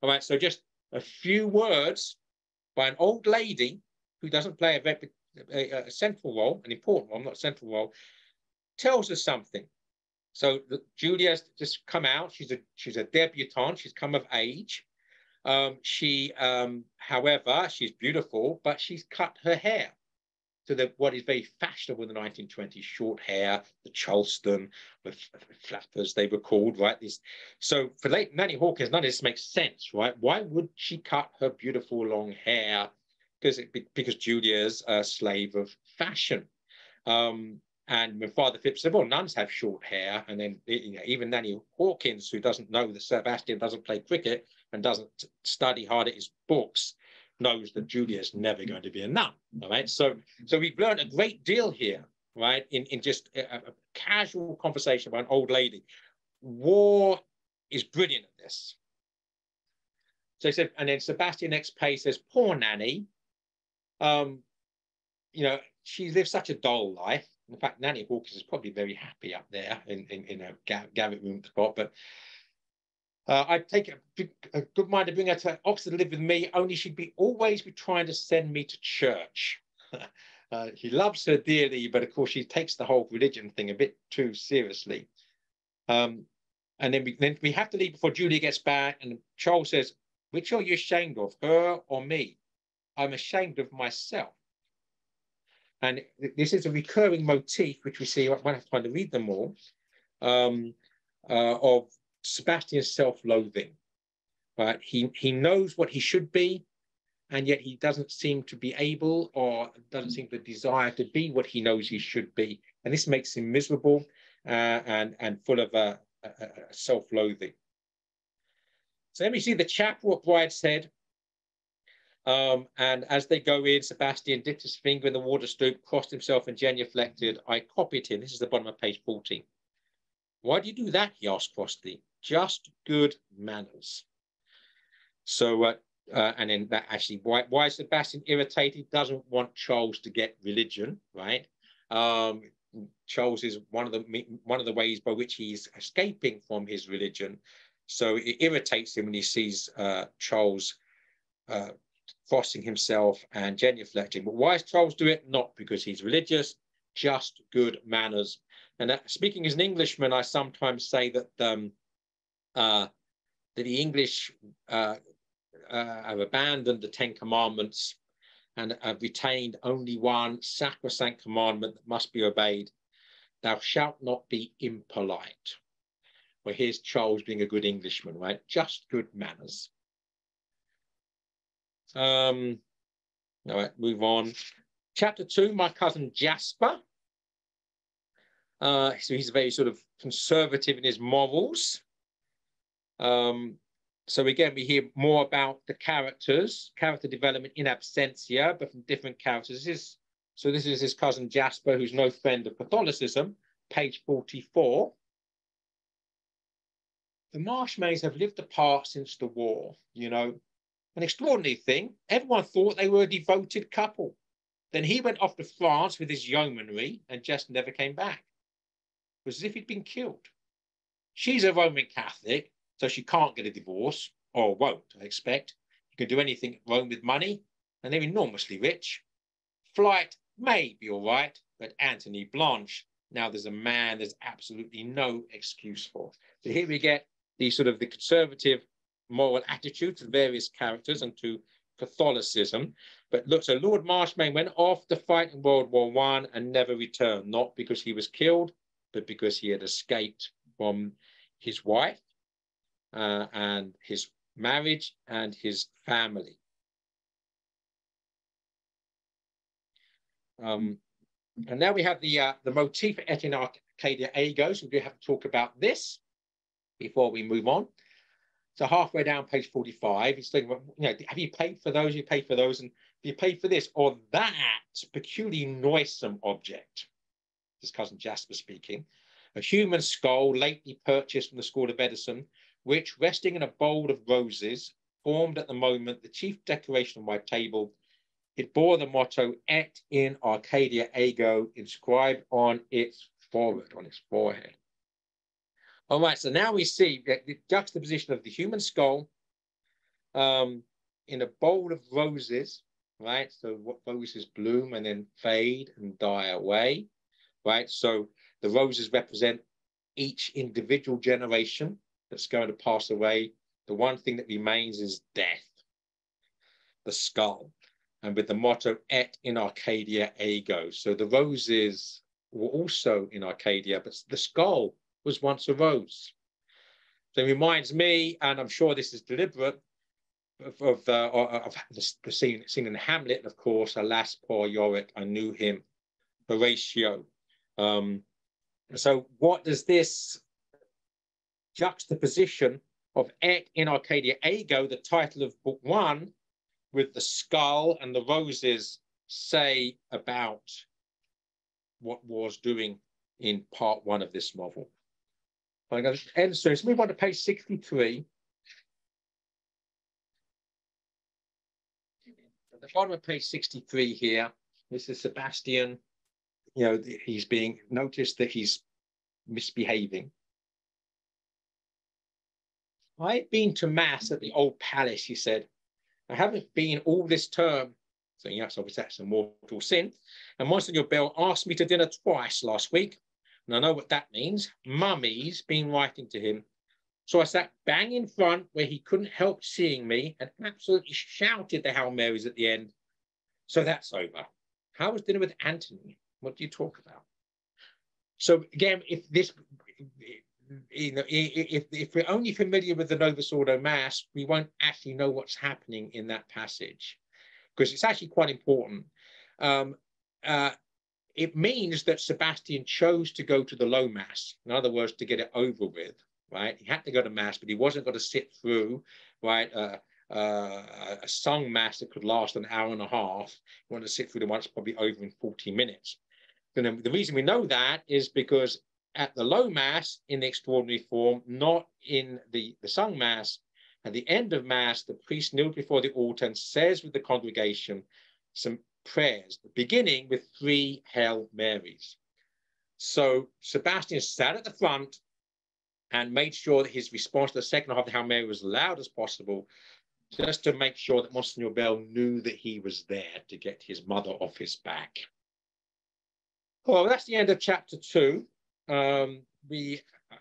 All right, so just a few words by an old lady who doesn't play a central role, an important role, not a central role, tells us something. So Julia's just come out. She's a debutante. She's come of age. However, she's beautiful, but she's cut her hair to what is very fashionable in the 1920s, short hair, the Charleston, the flappers they were called, right? So for Nanny Hawkins, none of this makes sense, right? Why would she cut her beautiful long hair? Because Julia's a slave of fashion. And when Father Phipps said, well, nuns have short hair, and then even Nanny Hawkins, who doesn't know that Sebastian doesn't play cricket and doesn't study hard at his books, knows that Julia's never going to be a nun, all right? So we've learned a great deal here, right, in just a casual conversation by an old lady. Waugh is brilliant at this. So he said, and then Sebastian next page says, poor Nanny, she lives such a dull life. In fact, Nanny Hawkins is probably very happy up there in a garret room spot, but I'd take a good mind to bring her to Oxford to live with me, only she'd always be trying to send me to church. She loves her dearly, but of course she takes the whole religion thing a bit too seriously. And then we have to leave before Julia gets back. And Charles says, which are you ashamed of, her or me? I'm ashamed of myself. And this is a recurring motif, which we see, I won't have time to read them all, of Sebastian's self-loathing, right? He knows what he should be, and yet he doesn't seem to be able, or doesn't seem to desire to be what he knows he should be. And this makes him miserable and full of a self-loathing. So then we see the chapel at Brideshead. And as they go in, Sebastian dipped his finger in the water stoop, crossed himself and genuflected. I copied him. This is the bottom of page 14. Why do you do that? He asked crossly. Just good manners. So, and then that actually, why Sebastian irritated, doesn't want Charles to get religion, right? Charles is one of the ways by which he's escaping from his religion. So it irritates him when he sees Charles crossing himself and genuflecting. But why does Charles do it? Not because he's religious, just good manners. And that, speaking as an Englishman, I sometimes say that that the English have abandoned the Ten Commandments and have retained only one sacrosanct commandment that must be obeyed: thou shalt not be impolite. Well, here's Charles being a good Englishman, right? Just good manners. All right, move on. Chapter 2, My Cousin Jasper. So he's very sort of conservative in his morals. So again, we hear more about the characters, character development in absentia, but from different characters. This is his cousin Jasper, who's no friend of Catholicism, page 44. The Marchmains have lived apart since the war, you know. An extraordinary thing. Everyone thought they were a devoted couple. Then he went off to France with his yeomanry and just never came back. It was as if he'd been killed. She's a Roman Catholic, so she can't get a divorce, or won't, I expect. You can do anything at Rome with money, and they're enormously rich. Flyte may be all right, but Anthony Blanche, now there's a man there's absolutely no excuse for. So here we get the sort of the conservative moral attitude to various characters and to Catholicism. But look, so Lord Marchmain went off to fight in World War I and never returned, not because he was killed, but because he had escaped from his wife and his marriage and his family. And now we have the motif Et in Arcadia Ego, so we do have to talk about this before we move on. So halfway down page 45, he's talking about, you know, have you paid for those? You paid for those, and you paid for this or that peculiarly noisome object. This cousin Jasper speaking. A human skull lately purchased from the School of Medicine, which, resting in a bowl of roses, formed at the moment the chief decoration on my table. It bore the motto Et in Arcadia Ego inscribed on its forehead, All right, so now we see the juxtaposition of the human skull in a bowl of roses, right? So what roses bloom and then fade and die away, right? So the roses represent each individual generation that's going to pass away. The one thing that remains is death, the skull, and with the motto Et in Arcadia Ego. So the roses were also in Arcadia, but the skull was once a rose. So it reminds me, and I'm sure this is deliberate, of the scene in Hamlet, of course, alas, poor Yorick, I knew him, Horatio. So what does this juxtaposition of Et in Arcadia Ego, the title of book one, with the skull and the roses say about what Waugh's doing in part one of this novel? I'm going to end soon. Let's move on to page 63. At the bottom of page 63 here, this is Sebastian. You know, he's being noticed that he's misbehaving. I've been to mass at the old palace, he said. I haven't been all this term. So, yes, obviously that's a mortal sin. And Monsignor Bell asked me to dinner twice last week. And I know what that means. Mummy's been writing to him. So I sat bang in front where he couldn't help seeing me and absolutely shouted the Hail Marys at the end. So that's over. How was dinner with Anthony? What do you talk about? So again, if this, you know, if we're only familiar with the Novus Ordo Mass, we won't actually know what's happening in that passage, because it's actually quite important. It means that Sebastian chose to go to the low mass, in other words, to get it over with, right? He had to go to mass, but he wasn't going to sit through, right, a sung mass that could last an hour and a half. He wanted to sit through the one that's probably over in 40 minutes. And the reason we know that is because at the low mass, in the extraordinary form, not in the sung mass, At the end of Mass, the priest kneels before the altar and says with the congregation some prayers, beginning with 3 Hail Marys. So Sebastian sat at the front and made sure that his response to the second half of the Hail Mary was as loud as possible, just to make sure that Monsignor Bell knew that he was there to get his mother off his back. Well, that's the end of chapter 2.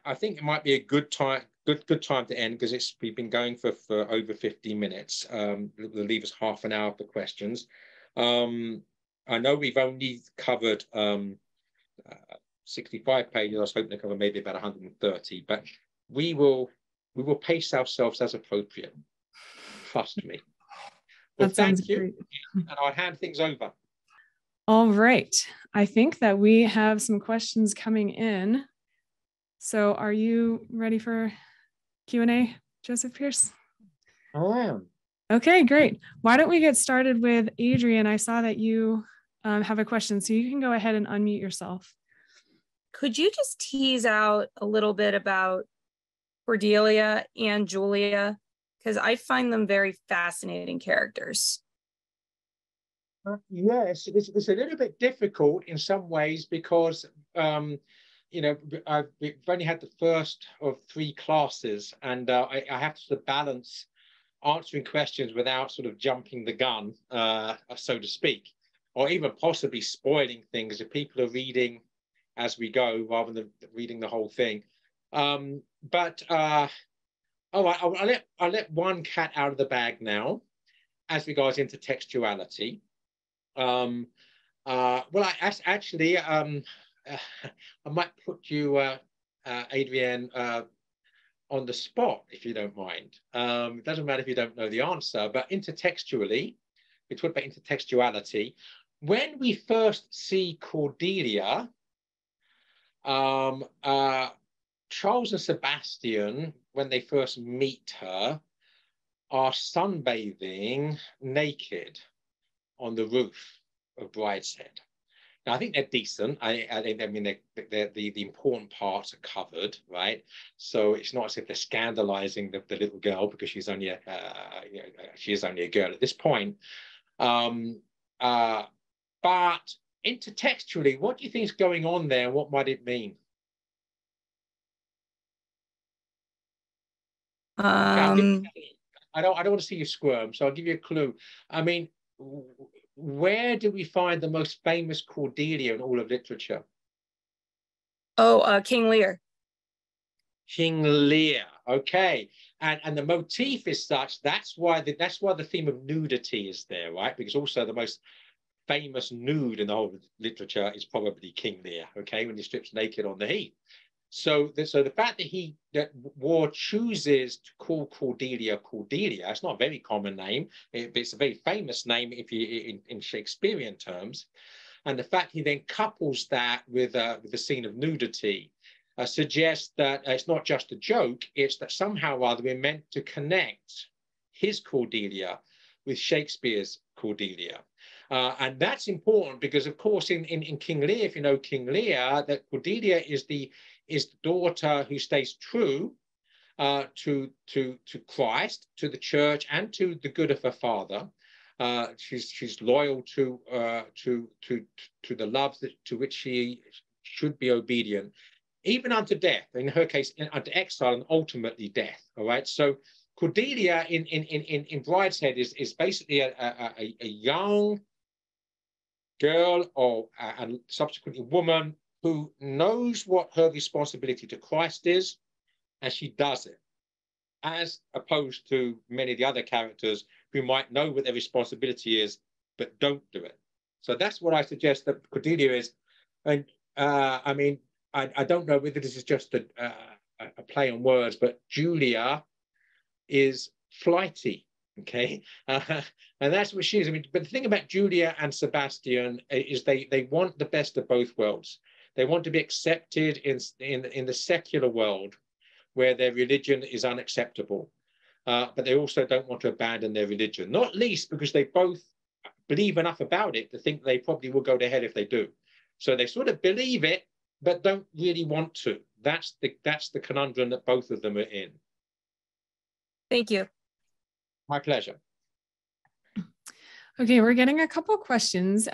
I think it might be a good time to end, because we've been going for over 15 minutes. It'll leave us half an hour for questions. I know we've only covered 65 pages. I was hoping to cover maybe about 130, but we will pace ourselves as appropriate. Trust me. Well, thank you. Great. And I'll hand things over. All right. I think that we have some questions coming in. So are you ready for Q&A, Joseph Pearce? I am. Okay, great. Why don't we get started with Adrian? I saw that you have a question, so you can go ahead and unmute yourself. Could you just tease out a little bit about Cordelia and Julia? Because I find them very fascinating characters. Yes, it's a little bit difficult in some ways, because you know, we've only had the first of 3 classes, and I have to balance answering questions without sort of jumping the gun, so to speak, or even possibly spoiling things if people are reading as we go rather than reading the whole thing. All right, I'll let one cat out of the bag now as regards intertextuality. Well, I might put you, Adrienne, on the spot, if you don't mind. It doesn't matter if you don't know the answer, but intertextually, we talked about intertextuality. When we first see Cordelia, Charles and Sebastian, when they first meet her, are sunbathing naked on the roof of Brideshead. Now, I think they're decent. I mean, the important parts are covered, right? So it's not as if they're scandalizing the little girl, because she's only a girl at this point. But intertextually, what do you think is going on there? What might it mean? I don't want to see you squirm, so I'll give you a clue. I mean, where do we find the most famous Cordelia in all of literature? Oh, King Lear. King Lear. Okay, and the motif is such, that's why the theme of nudity is there, right? Because also the most famous nude in the whole literature is probably King Lear. Okay, when he strips naked on the heath. So the fact that Waugh chooses to call Cordelia Cordelia, it's not a very common name, it's a very famous name if you in Shakespearean terms, and the fact he then couples that with the scene of nudity suggests that it's not just a joke, it's that somehow or other we're meant to connect his Cordelia with Shakespeare's Cordelia. And that's important because, of course, in King Lear, if you know King Lear, that Cordelia is the daughter who stays true to Christ, to the church, and to the good of her father. She's loyal to the love to which she should be obedient, even unto death. In her case, unto exile and ultimately death. All right, so Cordelia in Brideshead is basically a young girl, or and subsequently woman, who knows what her responsibility to Christ is, and she does it, as opposed to many of the other characters who might know what their responsibility is but don't do it. So that's what I suggest that Cordelia is. And I mean, I don't know whether this is just a play on words, but Julia is flighty, okay? And that's what she is. I mean, but the thing about Julia and Sebastian is they want the best of both worlds. They want to be accepted in the secular world where their religion is unacceptable, but they also don't want to abandon their religion, not least because they both believe enough about it to think they probably will go to hell if they do. So they sort of believe it, but don't really want to. That's the conundrum that both of them are in. Thank you. My pleasure. Okay, we're getting a couple of questions,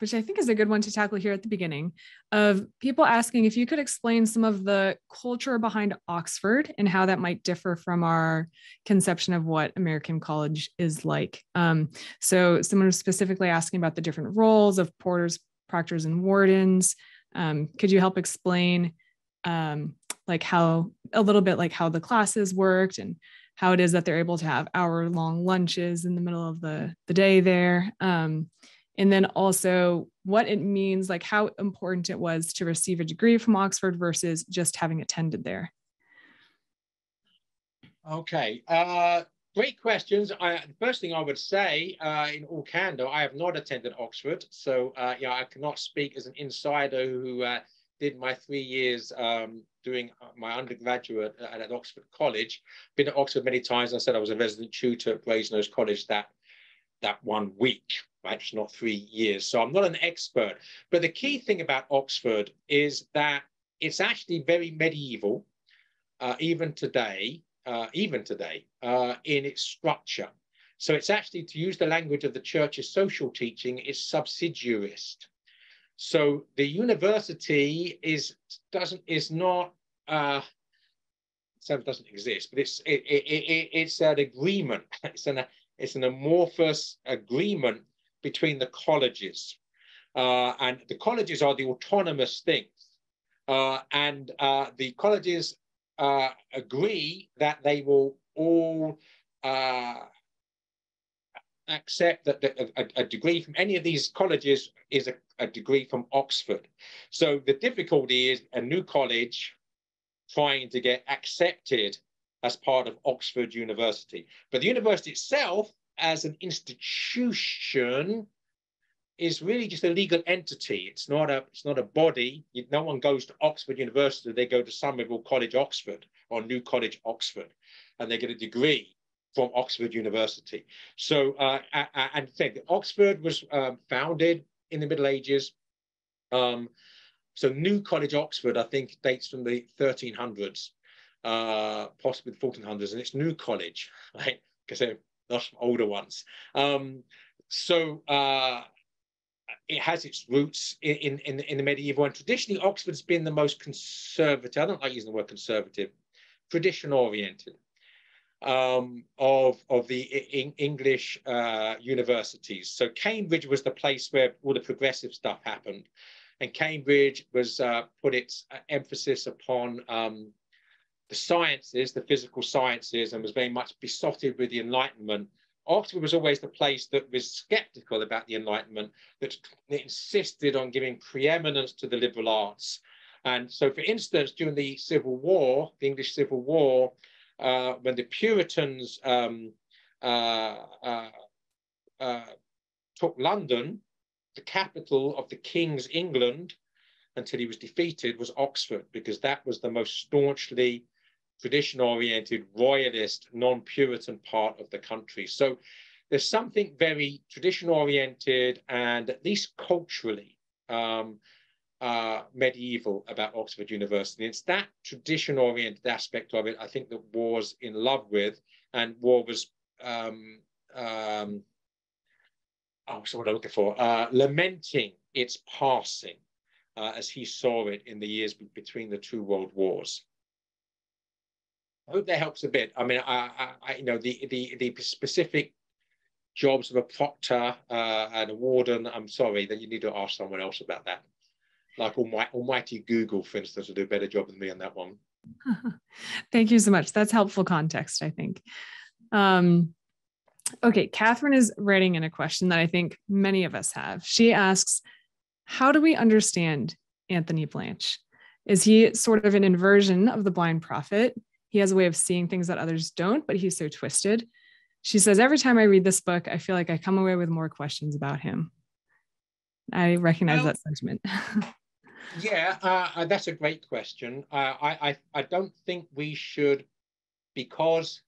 which I think is a good one to tackle here at the beginning, of people asking if you could explain some of the culture behind Oxford and how that might differ from our conception of what American college is like. So someone was specifically asking about the different roles of porters, proctors, and wardens. Could you help explain like how the classes worked and how it is that they're able to have hour-long lunches in the middle of the day there. And then also what it means, like how important it was to receive a degree from Oxford versus just having attended there. Okay, great questions. The first thing I would say, in all candor, I have not attended Oxford. So yeah, I cannot speak as an insider who did my 3 years doing my undergraduate at Oxford College. Been at Oxford many times. I said I was a resident tutor at Brasenose College that 1 week, actually not 3 years. So I'm not an expert. But the key thing about Oxford is that it's actually very medieval, even today, in its structure. So it's actually, to use the language of the church's social teaching, it's subsidiarist. So the university doesn't exist, but it's an agreement. It's an amorphous agreement between the colleges, and the colleges are the autonomous things, and the colleges agree that they will all accept that a degree from any of these colleges is a degree from Oxford. So the difficulty is a new college trying to get accepted as part of Oxford University. But the university itself as an institution is really just a legal entity. It's not a body. No one goes to Oxford University. They go to Somerville College, Oxford, or New College, Oxford, and they get a degree from Oxford University. So, Oxford was founded in the Middle Ages. So New College, Oxford, I think dates from the 1300s, possibly the 1400s, and it's New College, right? Because they're not some older ones. It has its roots in the medieval, and traditionally Oxford's been the most conservative, I don't like using the word conservative, tradition-oriented. Of the English universities. So Cambridge was the place where all the progressive stuff happened. And Cambridge was put its emphasis upon the sciences, the physical sciences, and was very much besotted with the Enlightenment. Oxford was always the place that was skeptical about the Enlightenment, that insisted on giving preeminence to the liberal arts. And so, for instance, during the Civil War, the English Civil War, when the Puritans took London, the capital of the King's England, until he was defeated, was Oxford, because that was the most staunchly tradition-oriented, royalist, non-Puritan part of the country. So there's something very tradition-oriented and at least culturally medieval about Oxford University. It's that tradition-oriented aspect of it, I think, that Waugh's in love with, and Waugh was lamenting its passing as he saw it in the years between the two world wars. I hope that helps a bit. I mean, I you know, the specific jobs of a proctor and a warden, I'm sorry that you need to ask someone else about that. Like almighty Google, for instance, will do a better job than me on that one. Thank you so much. That's helpful context, I think. Okay, Catherine is writing in a question that I think many of us have. She asks, how do we understand Anthony Blanche? Is he sort of an inversion of the blind prophet? He has a way of seeing things that others don't, but he's so twisted. She says, every time I read this book, I feel like I come away with more questions about him. I recognize that sentiment. Yeah, that's a great question. I don't think we should, because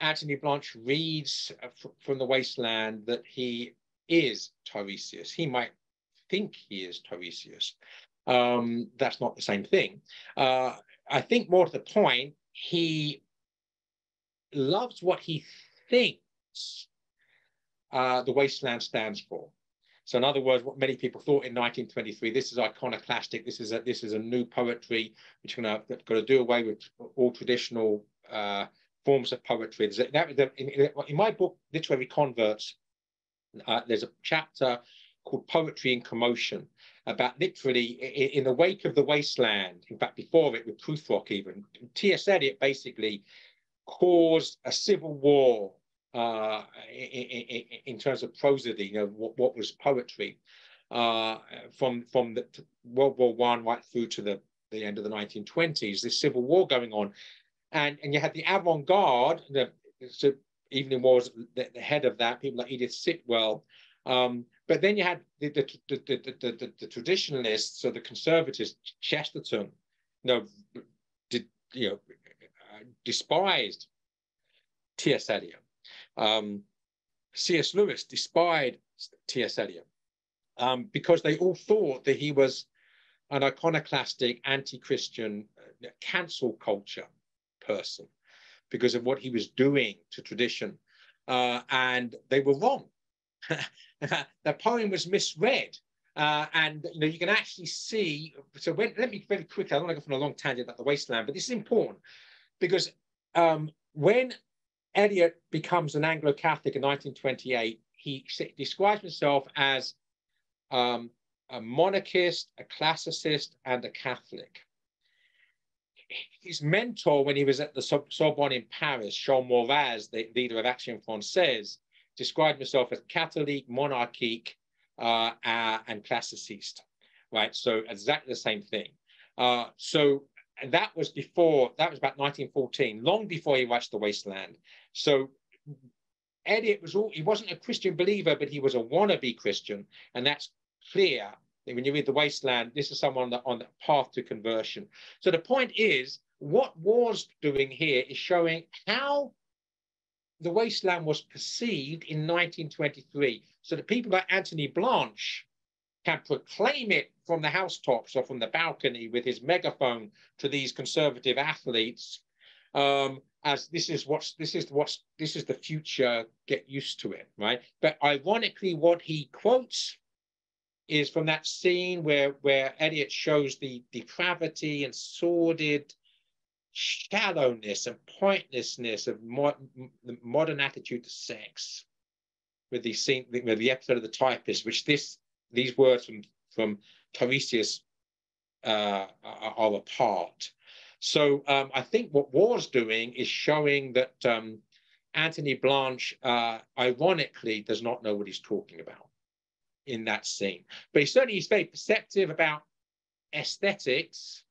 Anthony Blanche reads from The Wasteland that he is Tiresias. He might think he is Tiresias. That's not the same thing. I think more to the point, he loves what he things the wasteland stands for. So in other words, what many people thought in 1923, this is iconoclastic, this is a new poetry, which is going to do away with all traditional forms of poetry. In my book, Literary Converts, there's a chapter called Poetry in Commotion, about literally in the wake of the wasteland, in fact, before it with Proof Rock even, T.S. Eliot basically caused a civil war in terms of prosody, what was poetry, from the World War I right through to the end of the 1920s, this civil war going on. And you had the avant-garde, so Evelyn Waugh was the head of that, people like Edith Sitwell, but then you had the traditionalists, so the conservatives, Chesterton, despised T.S. Eliot. C.S. Lewis despised T.S. Eliot because they all thought that he was an iconoclastic, anti-Christian, cancel culture person because of what he was doing to tradition, and they were wrong. That poem was misread, and you can actually see. So let me very quickly. I don't want to go on a long tangent about the wasteland, but this is important because when Eliot becomes an Anglo-Catholic in 1928, he describes himself as a monarchist, a classicist, and a Catholic. His mentor, when he was at the Sorbonne in Paris, Jean Maurras, the leader of Action Française, described himself as Catholic, monarchique, and classicist, right? So exactly the same thing. And that was before, that was about 1914, long before he writes The Wasteland. So Eliot he wasn't a Christian believer, but he was a wannabe Christian. And that's clear when you read The Wasteland, this is someone on the path to conversion. So the point is, what Waugh's doing here is showing how The Wasteland was perceived in 1923. So that people like Anthony Blanche can proclaim it from the housetops or from the balcony with his megaphone to these conservative athletes, as this is the future, get used to it, right? But ironically, what he quotes is from that scene where Eliot shows the depravity and sordid shallowness and pointlessness of the modern attitude to sex, with the scene, with the episode of the typist, which these words from Tiresias are a part. So I think what Waugh's doing is showing that Anthony Blanche, ironically, does not know what he's talking about in that scene. But he's very perceptive about aesthetics.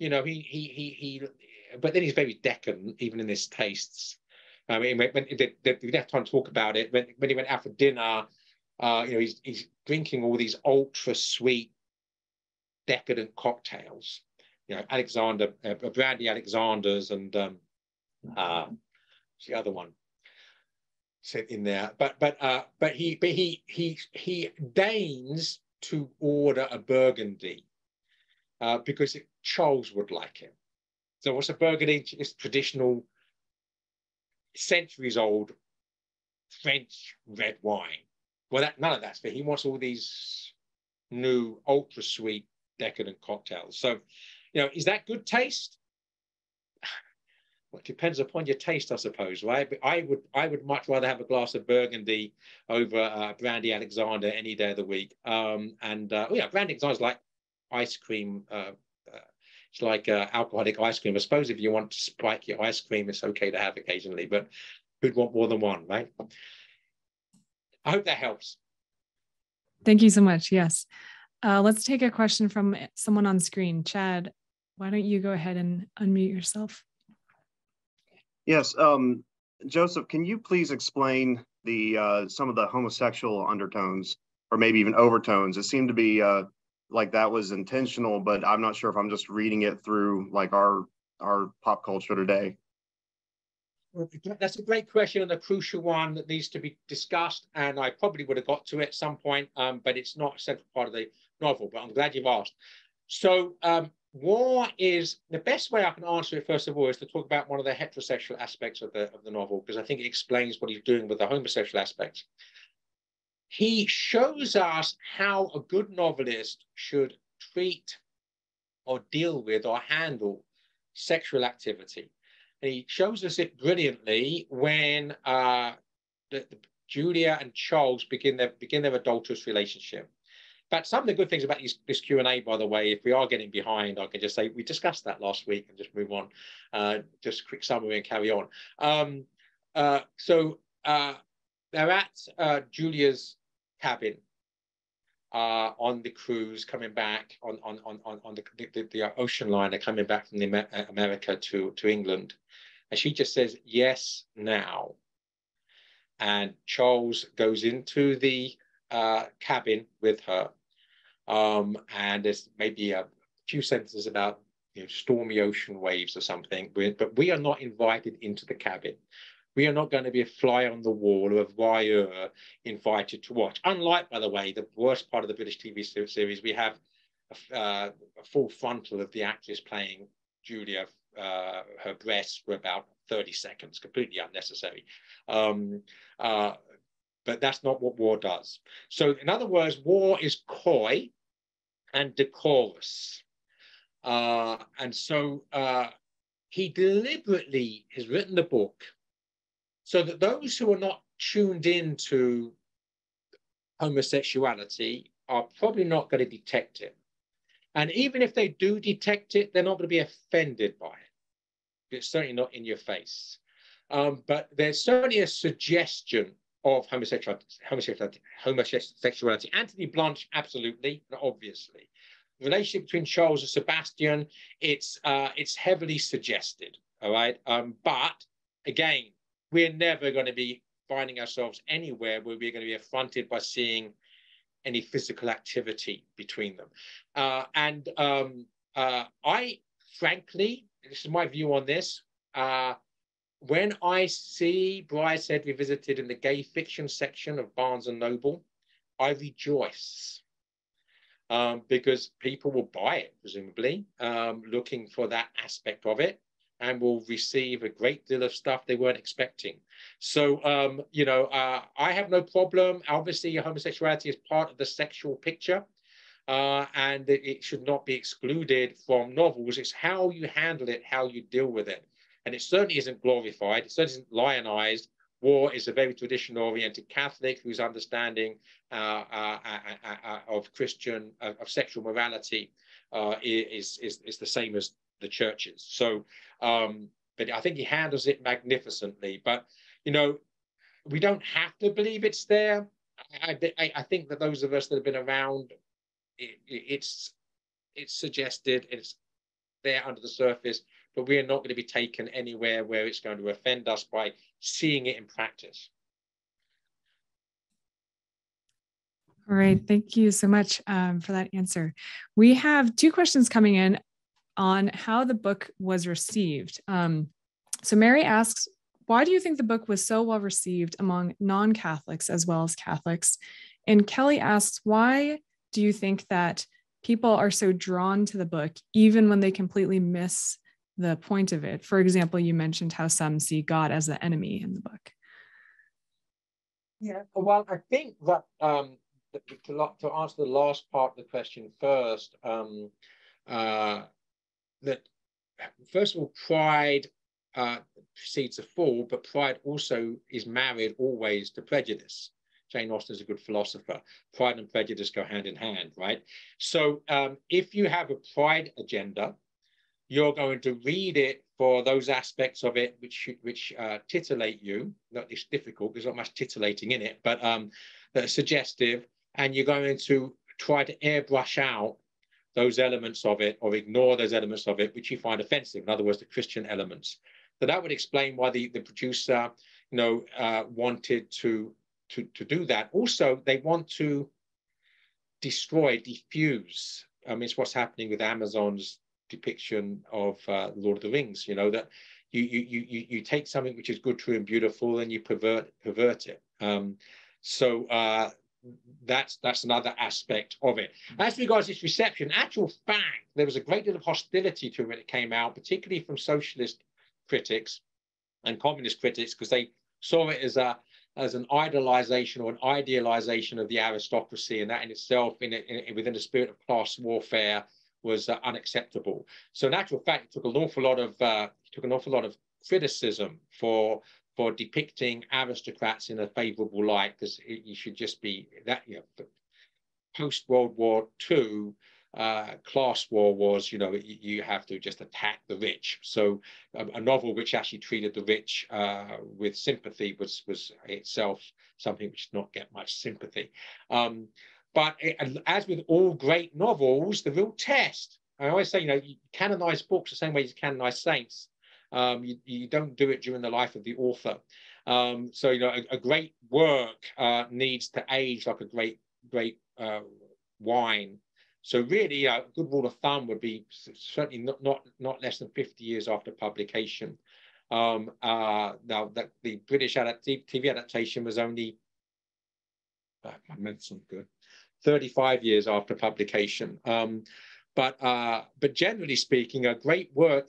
But then he's very decadent, even in his tastes. I mean, we have time to talk about it. When he went out for dinner, he's drinking all these ultra sweet, decadent cocktails, brandy Alexander's, and what's the other one in there? But he deigns to order a Burgundy because Charles would like it. So what's a Burgundy? It's traditional, centuries-old French red wine. Well, none of that's fair. He wants all these new ultra-sweet decadent cocktails. So, is that good taste? Well, it depends upon your taste, I suppose, right? But I would much rather have a glass of Burgundy over brandy Alexander any day of the week. Brandy Alexander's like ice cream. It's like alcoholic ice cream. I suppose if you want to spike your ice cream, it's okay to have occasionally, but who'd want more than one, right? I hope that helps. Thank you so much. Yes. Let's take a question from someone on screen. Chad, why don't you go ahead and unmute yourself? Yes. Joseph, can you please explain some of the homosexual undertones or maybe even overtones? It seemed to be like that was intentional, but I'm not sure if I'm just reading it through like our pop culture today. That's a great question and a crucial one that needs to be discussed, and I probably would have got to it at some point, but it's not a central part of the novel, but I'm glad you've asked. So Waugh is, the best way I can answer it, first of all, is to talk about one of the heterosexual aspects of the novel, because I think it explains what he's doing with the homosexual aspects. He shows us how a good novelist should treat or deal with or handle sexual activity. And he shows us it brilliantly when Julia and Charles begin their adulterous relationship. But some of the good things about this Q&A, by the way, if we are getting behind, I can just say we discussed that last week and just move on. Just quick summary and carry on. They're at Julia's cabin on the cruise, coming back on the ocean liner, coming back from America to England, and she just says yes now. And Charles goes into the cabin with her, and there's maybe a few sentences about, you know, stormy ocean waves or something. But we are not invited into the cabin. We are not going to be a fly on the wall or a voyeur invited to watch. Unlike, by the way, the worst part of the British TV series, we have a full frontal of the actress playing Julia. Her breasts were about 30 seconds, completely unnecessary. But that's not what Waugh does. So in other words, Waugh is coy and decorous. And so he deliberately has written the book so that those who are not tuned into homosexuality are probably not going to detect it. And even if they do detect it, they're not going to be offended by it. It's certainly not in your face. But there's certainly a suggestion of homosexuality. Anthony Blanche, absolutely, obviously. The relationship between Charles and Sebastian, it's heavily suggested, all right? But again, we're never going to be finding ourselves anywhere where we're going to be affronted by seeing any physical activity between them. I, frankly, this is my view on this, when I see Brideshead Revisited in the gay fiction section of Barnes & Noble, I rejoice because people will buy it, presumably, looking for that aspect of it, and will receive a great deal of stuff they weren't expecting. So, I have no problem. Obviously, homosexuality is part of the sexual picture, and it should not be excluded from novels. It's how you handle it, how you deal with it. And it certainly isn't glorified. It certainly isn't lionized. Waugh is a very tradition-oriented Catholic whose understanding of Christian, of sexual morality is the same as the churches. So, but I think he handles it magnificently. But, you know, we don't have to believe it's there. I think that those of us that have been around, it's suggested, it's there under the surface, but we are not going to be taken anywhere where it's going to offend us by seeing it in practice. All right, thank you so much for that answer. We have two questions coming in on how the book was received. So Mary asks, why do you think the book was so well received among non-Catholics as well as Catholics? And Kelly asks, why do you think that people are so drawn to the book even when they completely miss the point of it? For example, you mentioned how some see God as the enemy in the book. Yeah, well, I think that to answer the last part of the question first, that first of all, pride precedes a fall, but pride also is married always to prejudice. Jane Austen is a good philosopher. Pride and prejudice go hand in hand, right? So if you have a pride agenda, you're going to read it for those aspects of it which titillate you. Not it's difficult, there's not much titillating in it, but that are suggestive, and you're going to try to airbrush out those elements of it or ignore those elements of it which you find offensive, in other words, the Christian elements. So that would explain why the producer, wanted to do that. Also, they want to destroy, diffuse. I mean, it's what's happening with Amazon's depiction of Lord of the Rings, that you take something which is good, true, and beautiful, and you pervert it. So that's another aspect of it. As regards its reception, actual fact, there was a great deal of hostility to it when it came out, particularly from socialist critics and communist critics, because they saw it as an idolization or an idealization of the aristocracy, and that in itself, within the spirit of class warfare, was unacceptable. So in actual fact, it took an awful lot of criticism for depicting aristocrats in a favorable light, because you should just be that, you know, post-World War II class war was, you know, you have to just attack the rich. So a novel which actually treated the rich with sympathy was itself something which did not get much sympathy. But as with all great novels, the real test, I always say, you know, you canonize books the same way you canonize saints. You don't do it during the life of the author. So, you know, a great work needs to age like a great wine. So really, a good rule of thumb would be certainly not less than 50 years after publication. Now, that the British TV adaptation was only, my math's not good, 35 years after publication. But generally speaking, a great work,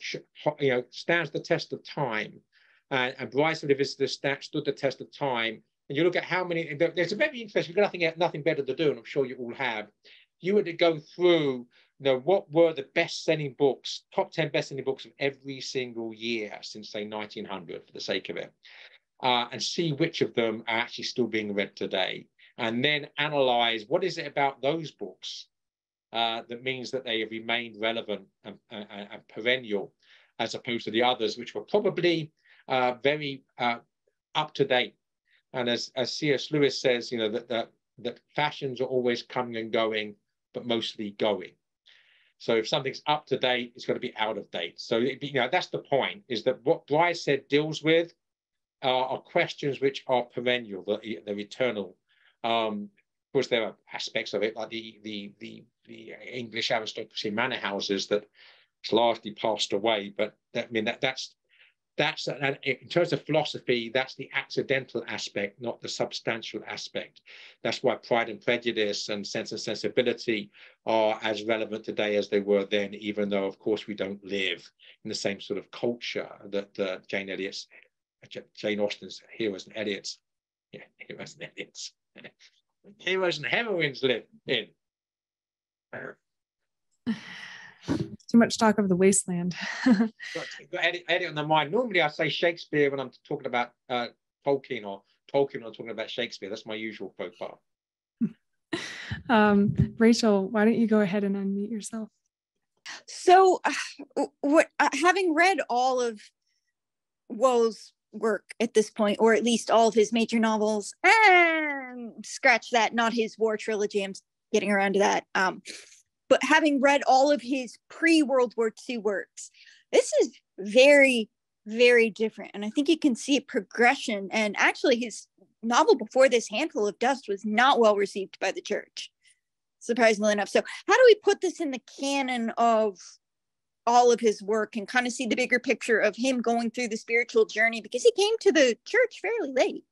you know, stands the test of time, and Brideshead Revisited stood the test of time. And you look at how many. There's a very interesting. We've got nothing better to do, and I'm sure you all have. You were to go through, you know, what were the best-selling books, top 10 best-selling books of every single year since say 1900, for the sake of it, and see which of them are actually still being read today, and then analyze what is it about those books that means that they have remained relevant and perennial, as opposed to the others, which were probably very up-to-date. And as C.S. Lewis says, you know, that fashions are always coming and going, but mostly going. So if something's up-to-date, it's going to be out-of-date. So, you know, that's the point, is that what Brideshead deals with are questions which are perennial, they're eternal. Of course, there are aspects of it, like the English aristocracy manor houses that it's largely passed away, but that, I mean, that's in terms of philosophy, that's the accidental aspect, not the substantial aspect. That's why Pride and Prejudice and Sense and Sensibility are as relevant today as they were then, even though, of course, we don't live in the same sort of culture that Jane Austen's heroes and Eliots, heroes and heroines live in. Too much talk of The Wasteland. got edit on the mind. Normally I say Shakespeare when I'm talking about Tolkien, or Tolkien when I'm talking about Shakespeare. That's my usual profile. Rachel, why don't you go ahead and unmute yourself? So having read all of Wool's work at this point, or at least all of his major novels, and scratch that, not his war trilogy, I'm getting around to that. But having read all of his pre-World War II works, this is very, very different. And I think you can see a progression. And actually, his novel before this, Handful of Dust, was not well received by the church, surprisingly enough. So how do we put this in the canon of all of his work and kind of see the bigger picture of him going through the spiritual journey? Because he came to the church fairly late.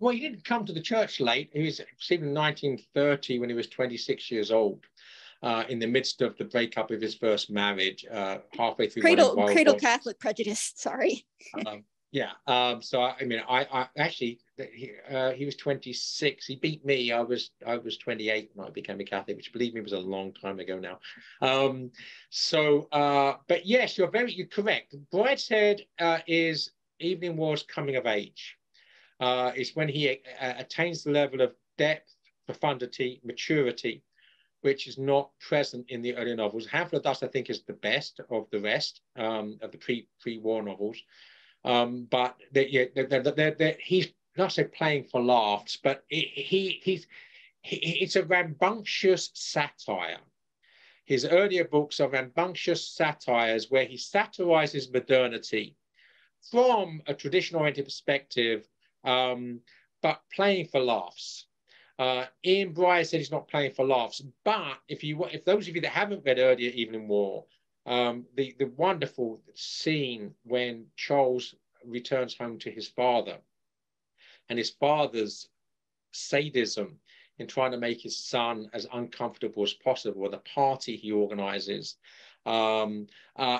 Well, he didn't come to the church late. He was received in 1930 when he was 26 years old, in the midst of the breakup of his first marriage, halfway through. Cradle Catholic prejudice, sorry. So, I mean, I actually, he was 26. He beat me. I was 28 when I became a Catholic, which, believe me, was a long time ago now. But yes, you're correct. Brideshead is Evelyn Waugh's coming of age. It's when he attains the level of depth, profundity, maturity, which is not present in the early novels. Handful of Dust, I think, is the best of the rest of the pre-war novels. But he's not so playing for laughs, but it's a rambunctious satire. His earlier books are rambunctious satires where he satirizes modernity from a tradition-oriented perspective, but playing for laughs. Ian Bryce said he's not playing for laughs, but if those of you that haven't read earlier Evelyn Waugh, the wonderful scene when Charles returns home to his father, and his father's sadism in trying to make his son as uncomfortable as possible. The party he organizes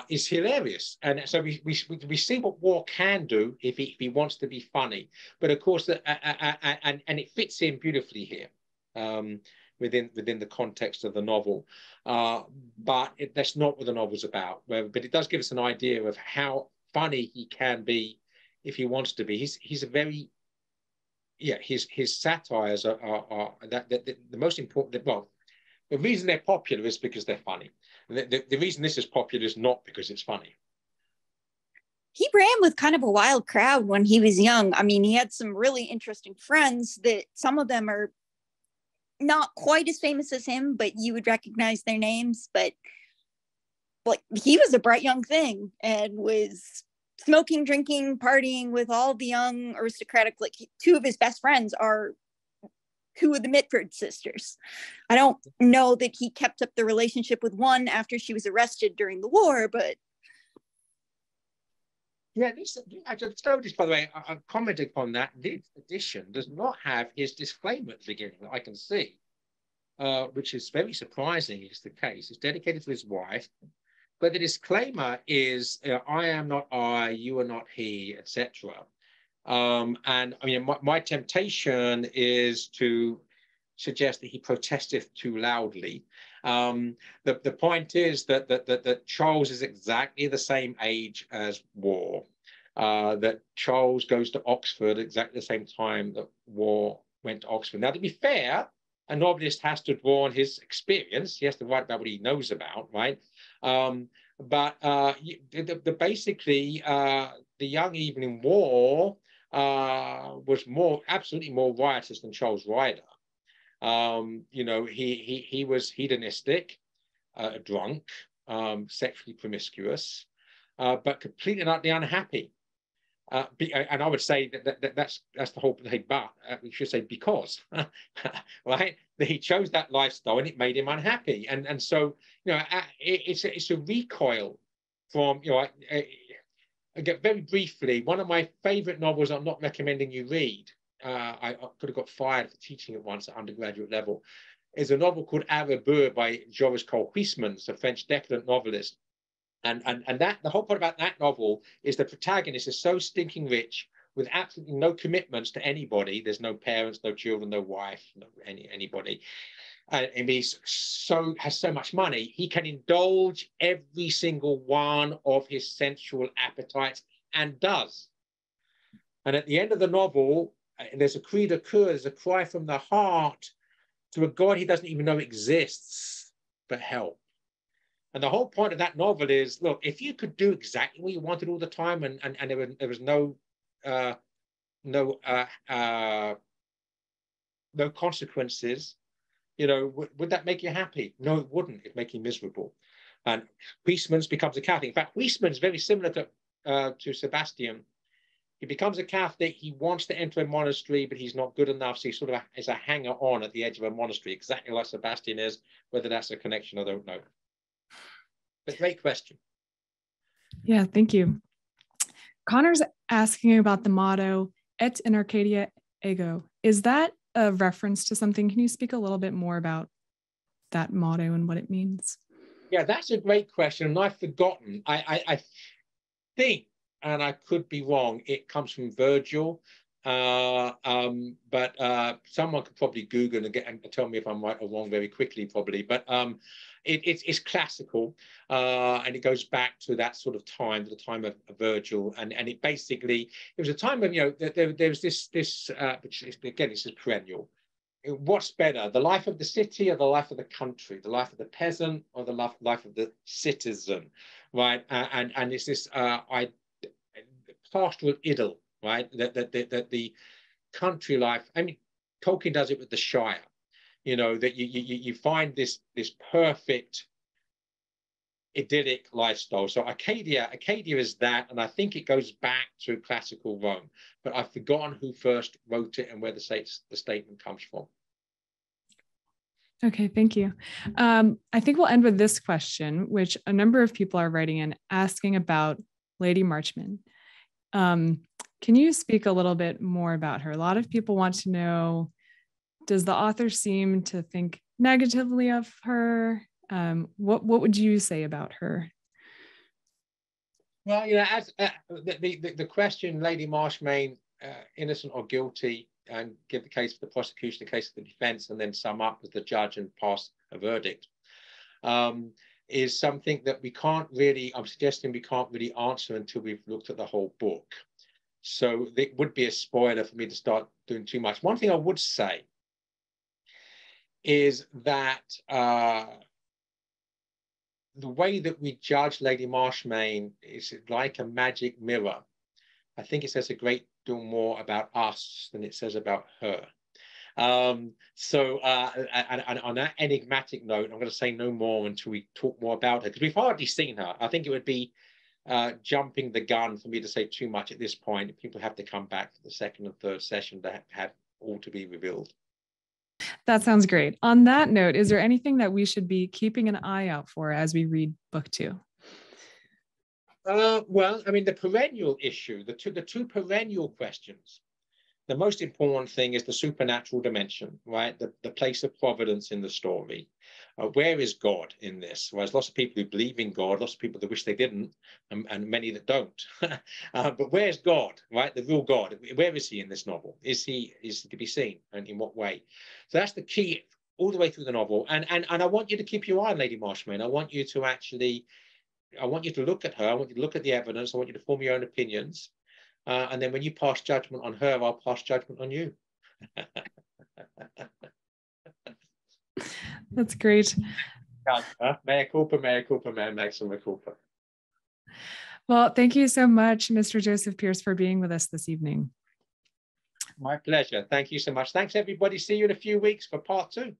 is hilarious. And so we see what Waugh can do if he wants to be funny. But of course, and it fits in beautifully here within the context of the novel. But that's not what the novel's about. But it does give us an idea of how funny he can be if he wants to be. He's a very, yeah, his satires are the most important. Well, the reason they're popular is because they're funny. The reason this is popular is not because it's funny. He ran with kind of a wild crowd when he was young. I mean, he had some really interesting friends that some of them are not quite as famous as him, but you would recognize their names. But like, he was a bright young thing and was smoking, drinking, partying with all the young aristocratic, like two of his best friends are two of the Mitford sisters. I don't know that he kept up the relationship with one after she was arrested during the war, but. Yeah, this, I just noticed, by the way, I'm commenting on that. This edition does not have his disclaimer at the beginning that I can see, which is very surprising is the case. It's dedicated to his wife. But the disclaimer is, I am not I, you are not he, etc. And I mean, my temptation is to suggest that he protesteth too loudly. The point is that Charles is exactly the same age as Waugh, that Charles goes to Oxford exactly the same time that Waugh went to Oxford. Now, to be fair, a novelist has to draw on his experience. He has to write about what he knows about, right? But basically, the young Evelyn Waugh was absolutely more riotous than Charles Ryder. He was hedonistic, drunk, sexually promiscuous, but completely and utterly unhappy. And I would say that's the whole thing. But we should say because, right? That he chose that lifestyle and it made him unhappy. And so it's a recoil from again, very briefly, one of my favorite novels I'm not recommending you read. I could have got fired for teaching it once at undergraduate level. Is a novel called Arabeau by Joris Cole-Huysmans, a French decadent novelist. And that the whole point about that novel is the protagonist is so stinking rich with absolutely no commitments to anybody. There's no parents, no children, no wife, no anybody. And he's has so much money, he can indulge every single one of his sensual appetites and does. And at the end of the novel, there's a creed occur, there's a cry from the heart to a God he doesn't even know exists, but help. And the whole point of that novel is, look, if you could do exactly what you wanted all the time and there was no consequences, would that make you happy? No, it wouldn't. It'd make you miserable. And Huysmans becomes a Catholic. In fact, Huysmans, very similar to Sebastian, he becomes a Catholic. He wants to enter a monastery, but he's not good enough. So he sort of is a hanger-on at the edge of a monastery, exactly like Sebastian is. Whether that's a connection, I don't know. But great question. Yeah, thank you. Connor's asking about the motto, Et in Arcadia Ego. Is that a reference to something? Can you speak a little bit more about that motto and what it means? Yeah, that's a great question. And I've forgotten. I think, and I could be wrong, it comes from Virgil. But someone could probably Google and tell me if I'm right or wrong very quickly, probably. But it's classical, and it goes back to that sort of time, the time of Virgil, and it basically it was a time when there was this which is, again, this is perennial. What's better, the life of the city or the life of the country, the life of the peasant or the life of the citizen, right? And it's this pastoral idyll. Right, that the country life. I mean, Tolkien does it with the Shire. That you find this perfect idyllic lifestyle. So Arcadia is that, and I think it goes back to classical Rome. But I've forgotten who first wrote it and where the statement comes from. Okay, thank you. I think we'll end with this question, which a number of people are writing in asking about Lady Marchmain. Can you speak a little bit more about her? A lot of people want to know Does the author seem to think negatively of her? What would you say about her? Well, you know, as the question, Lady Marchmain, innocent or guilty, and give the case for the prosecution, the case for the defense, and then sum up as the judge and pass a verdict, is something that we can't really, I'm suggesting we can't really answer until we've looked at the whole book. So it would be a spoiler for me to start doing too much. One thing I would say is that the way that we judge Lady Marchmain is like a magic mirror. I think it says a great deal more about us than it says about her. And on that enigmatic note, I'm going to say no more until we talk more about her, because we've hardly seen her. I think it would be jumping the gun for me to say too much at this point. People have to come back to the second and third session to have all to be revealed. That sounds great. On that note, is there anything that we should be keeping an eye out for as we read book two? Well, I mean, the perennial issue, the two perennial questions. The most important thing is the supernatural dimension, right? The place of providence in the story. Where is God in this? Well, there's lots of people who believe in God, lots of people that wish they didn't, and many that don't. But where's God, right? The real God, where is he in this novel? Is he to be seen, and in what way? So that's the key all the way through the novel. And I want you to keep your eye on Lady Marchmain. I want you to actually, I want you to look at her. I want you to look at the evidence. I want you to form your own opinions. And then when you pass judgment on her, I'll pass judgment on you. That's great. Mea culpa, mea culpa, mea maxima culpa. Well, thank you so much, Mr. Joseph Pearce, for being with us this evening. My pleasure. Thank you so much. Thanks, everybody. See you in a few weeks for part 2.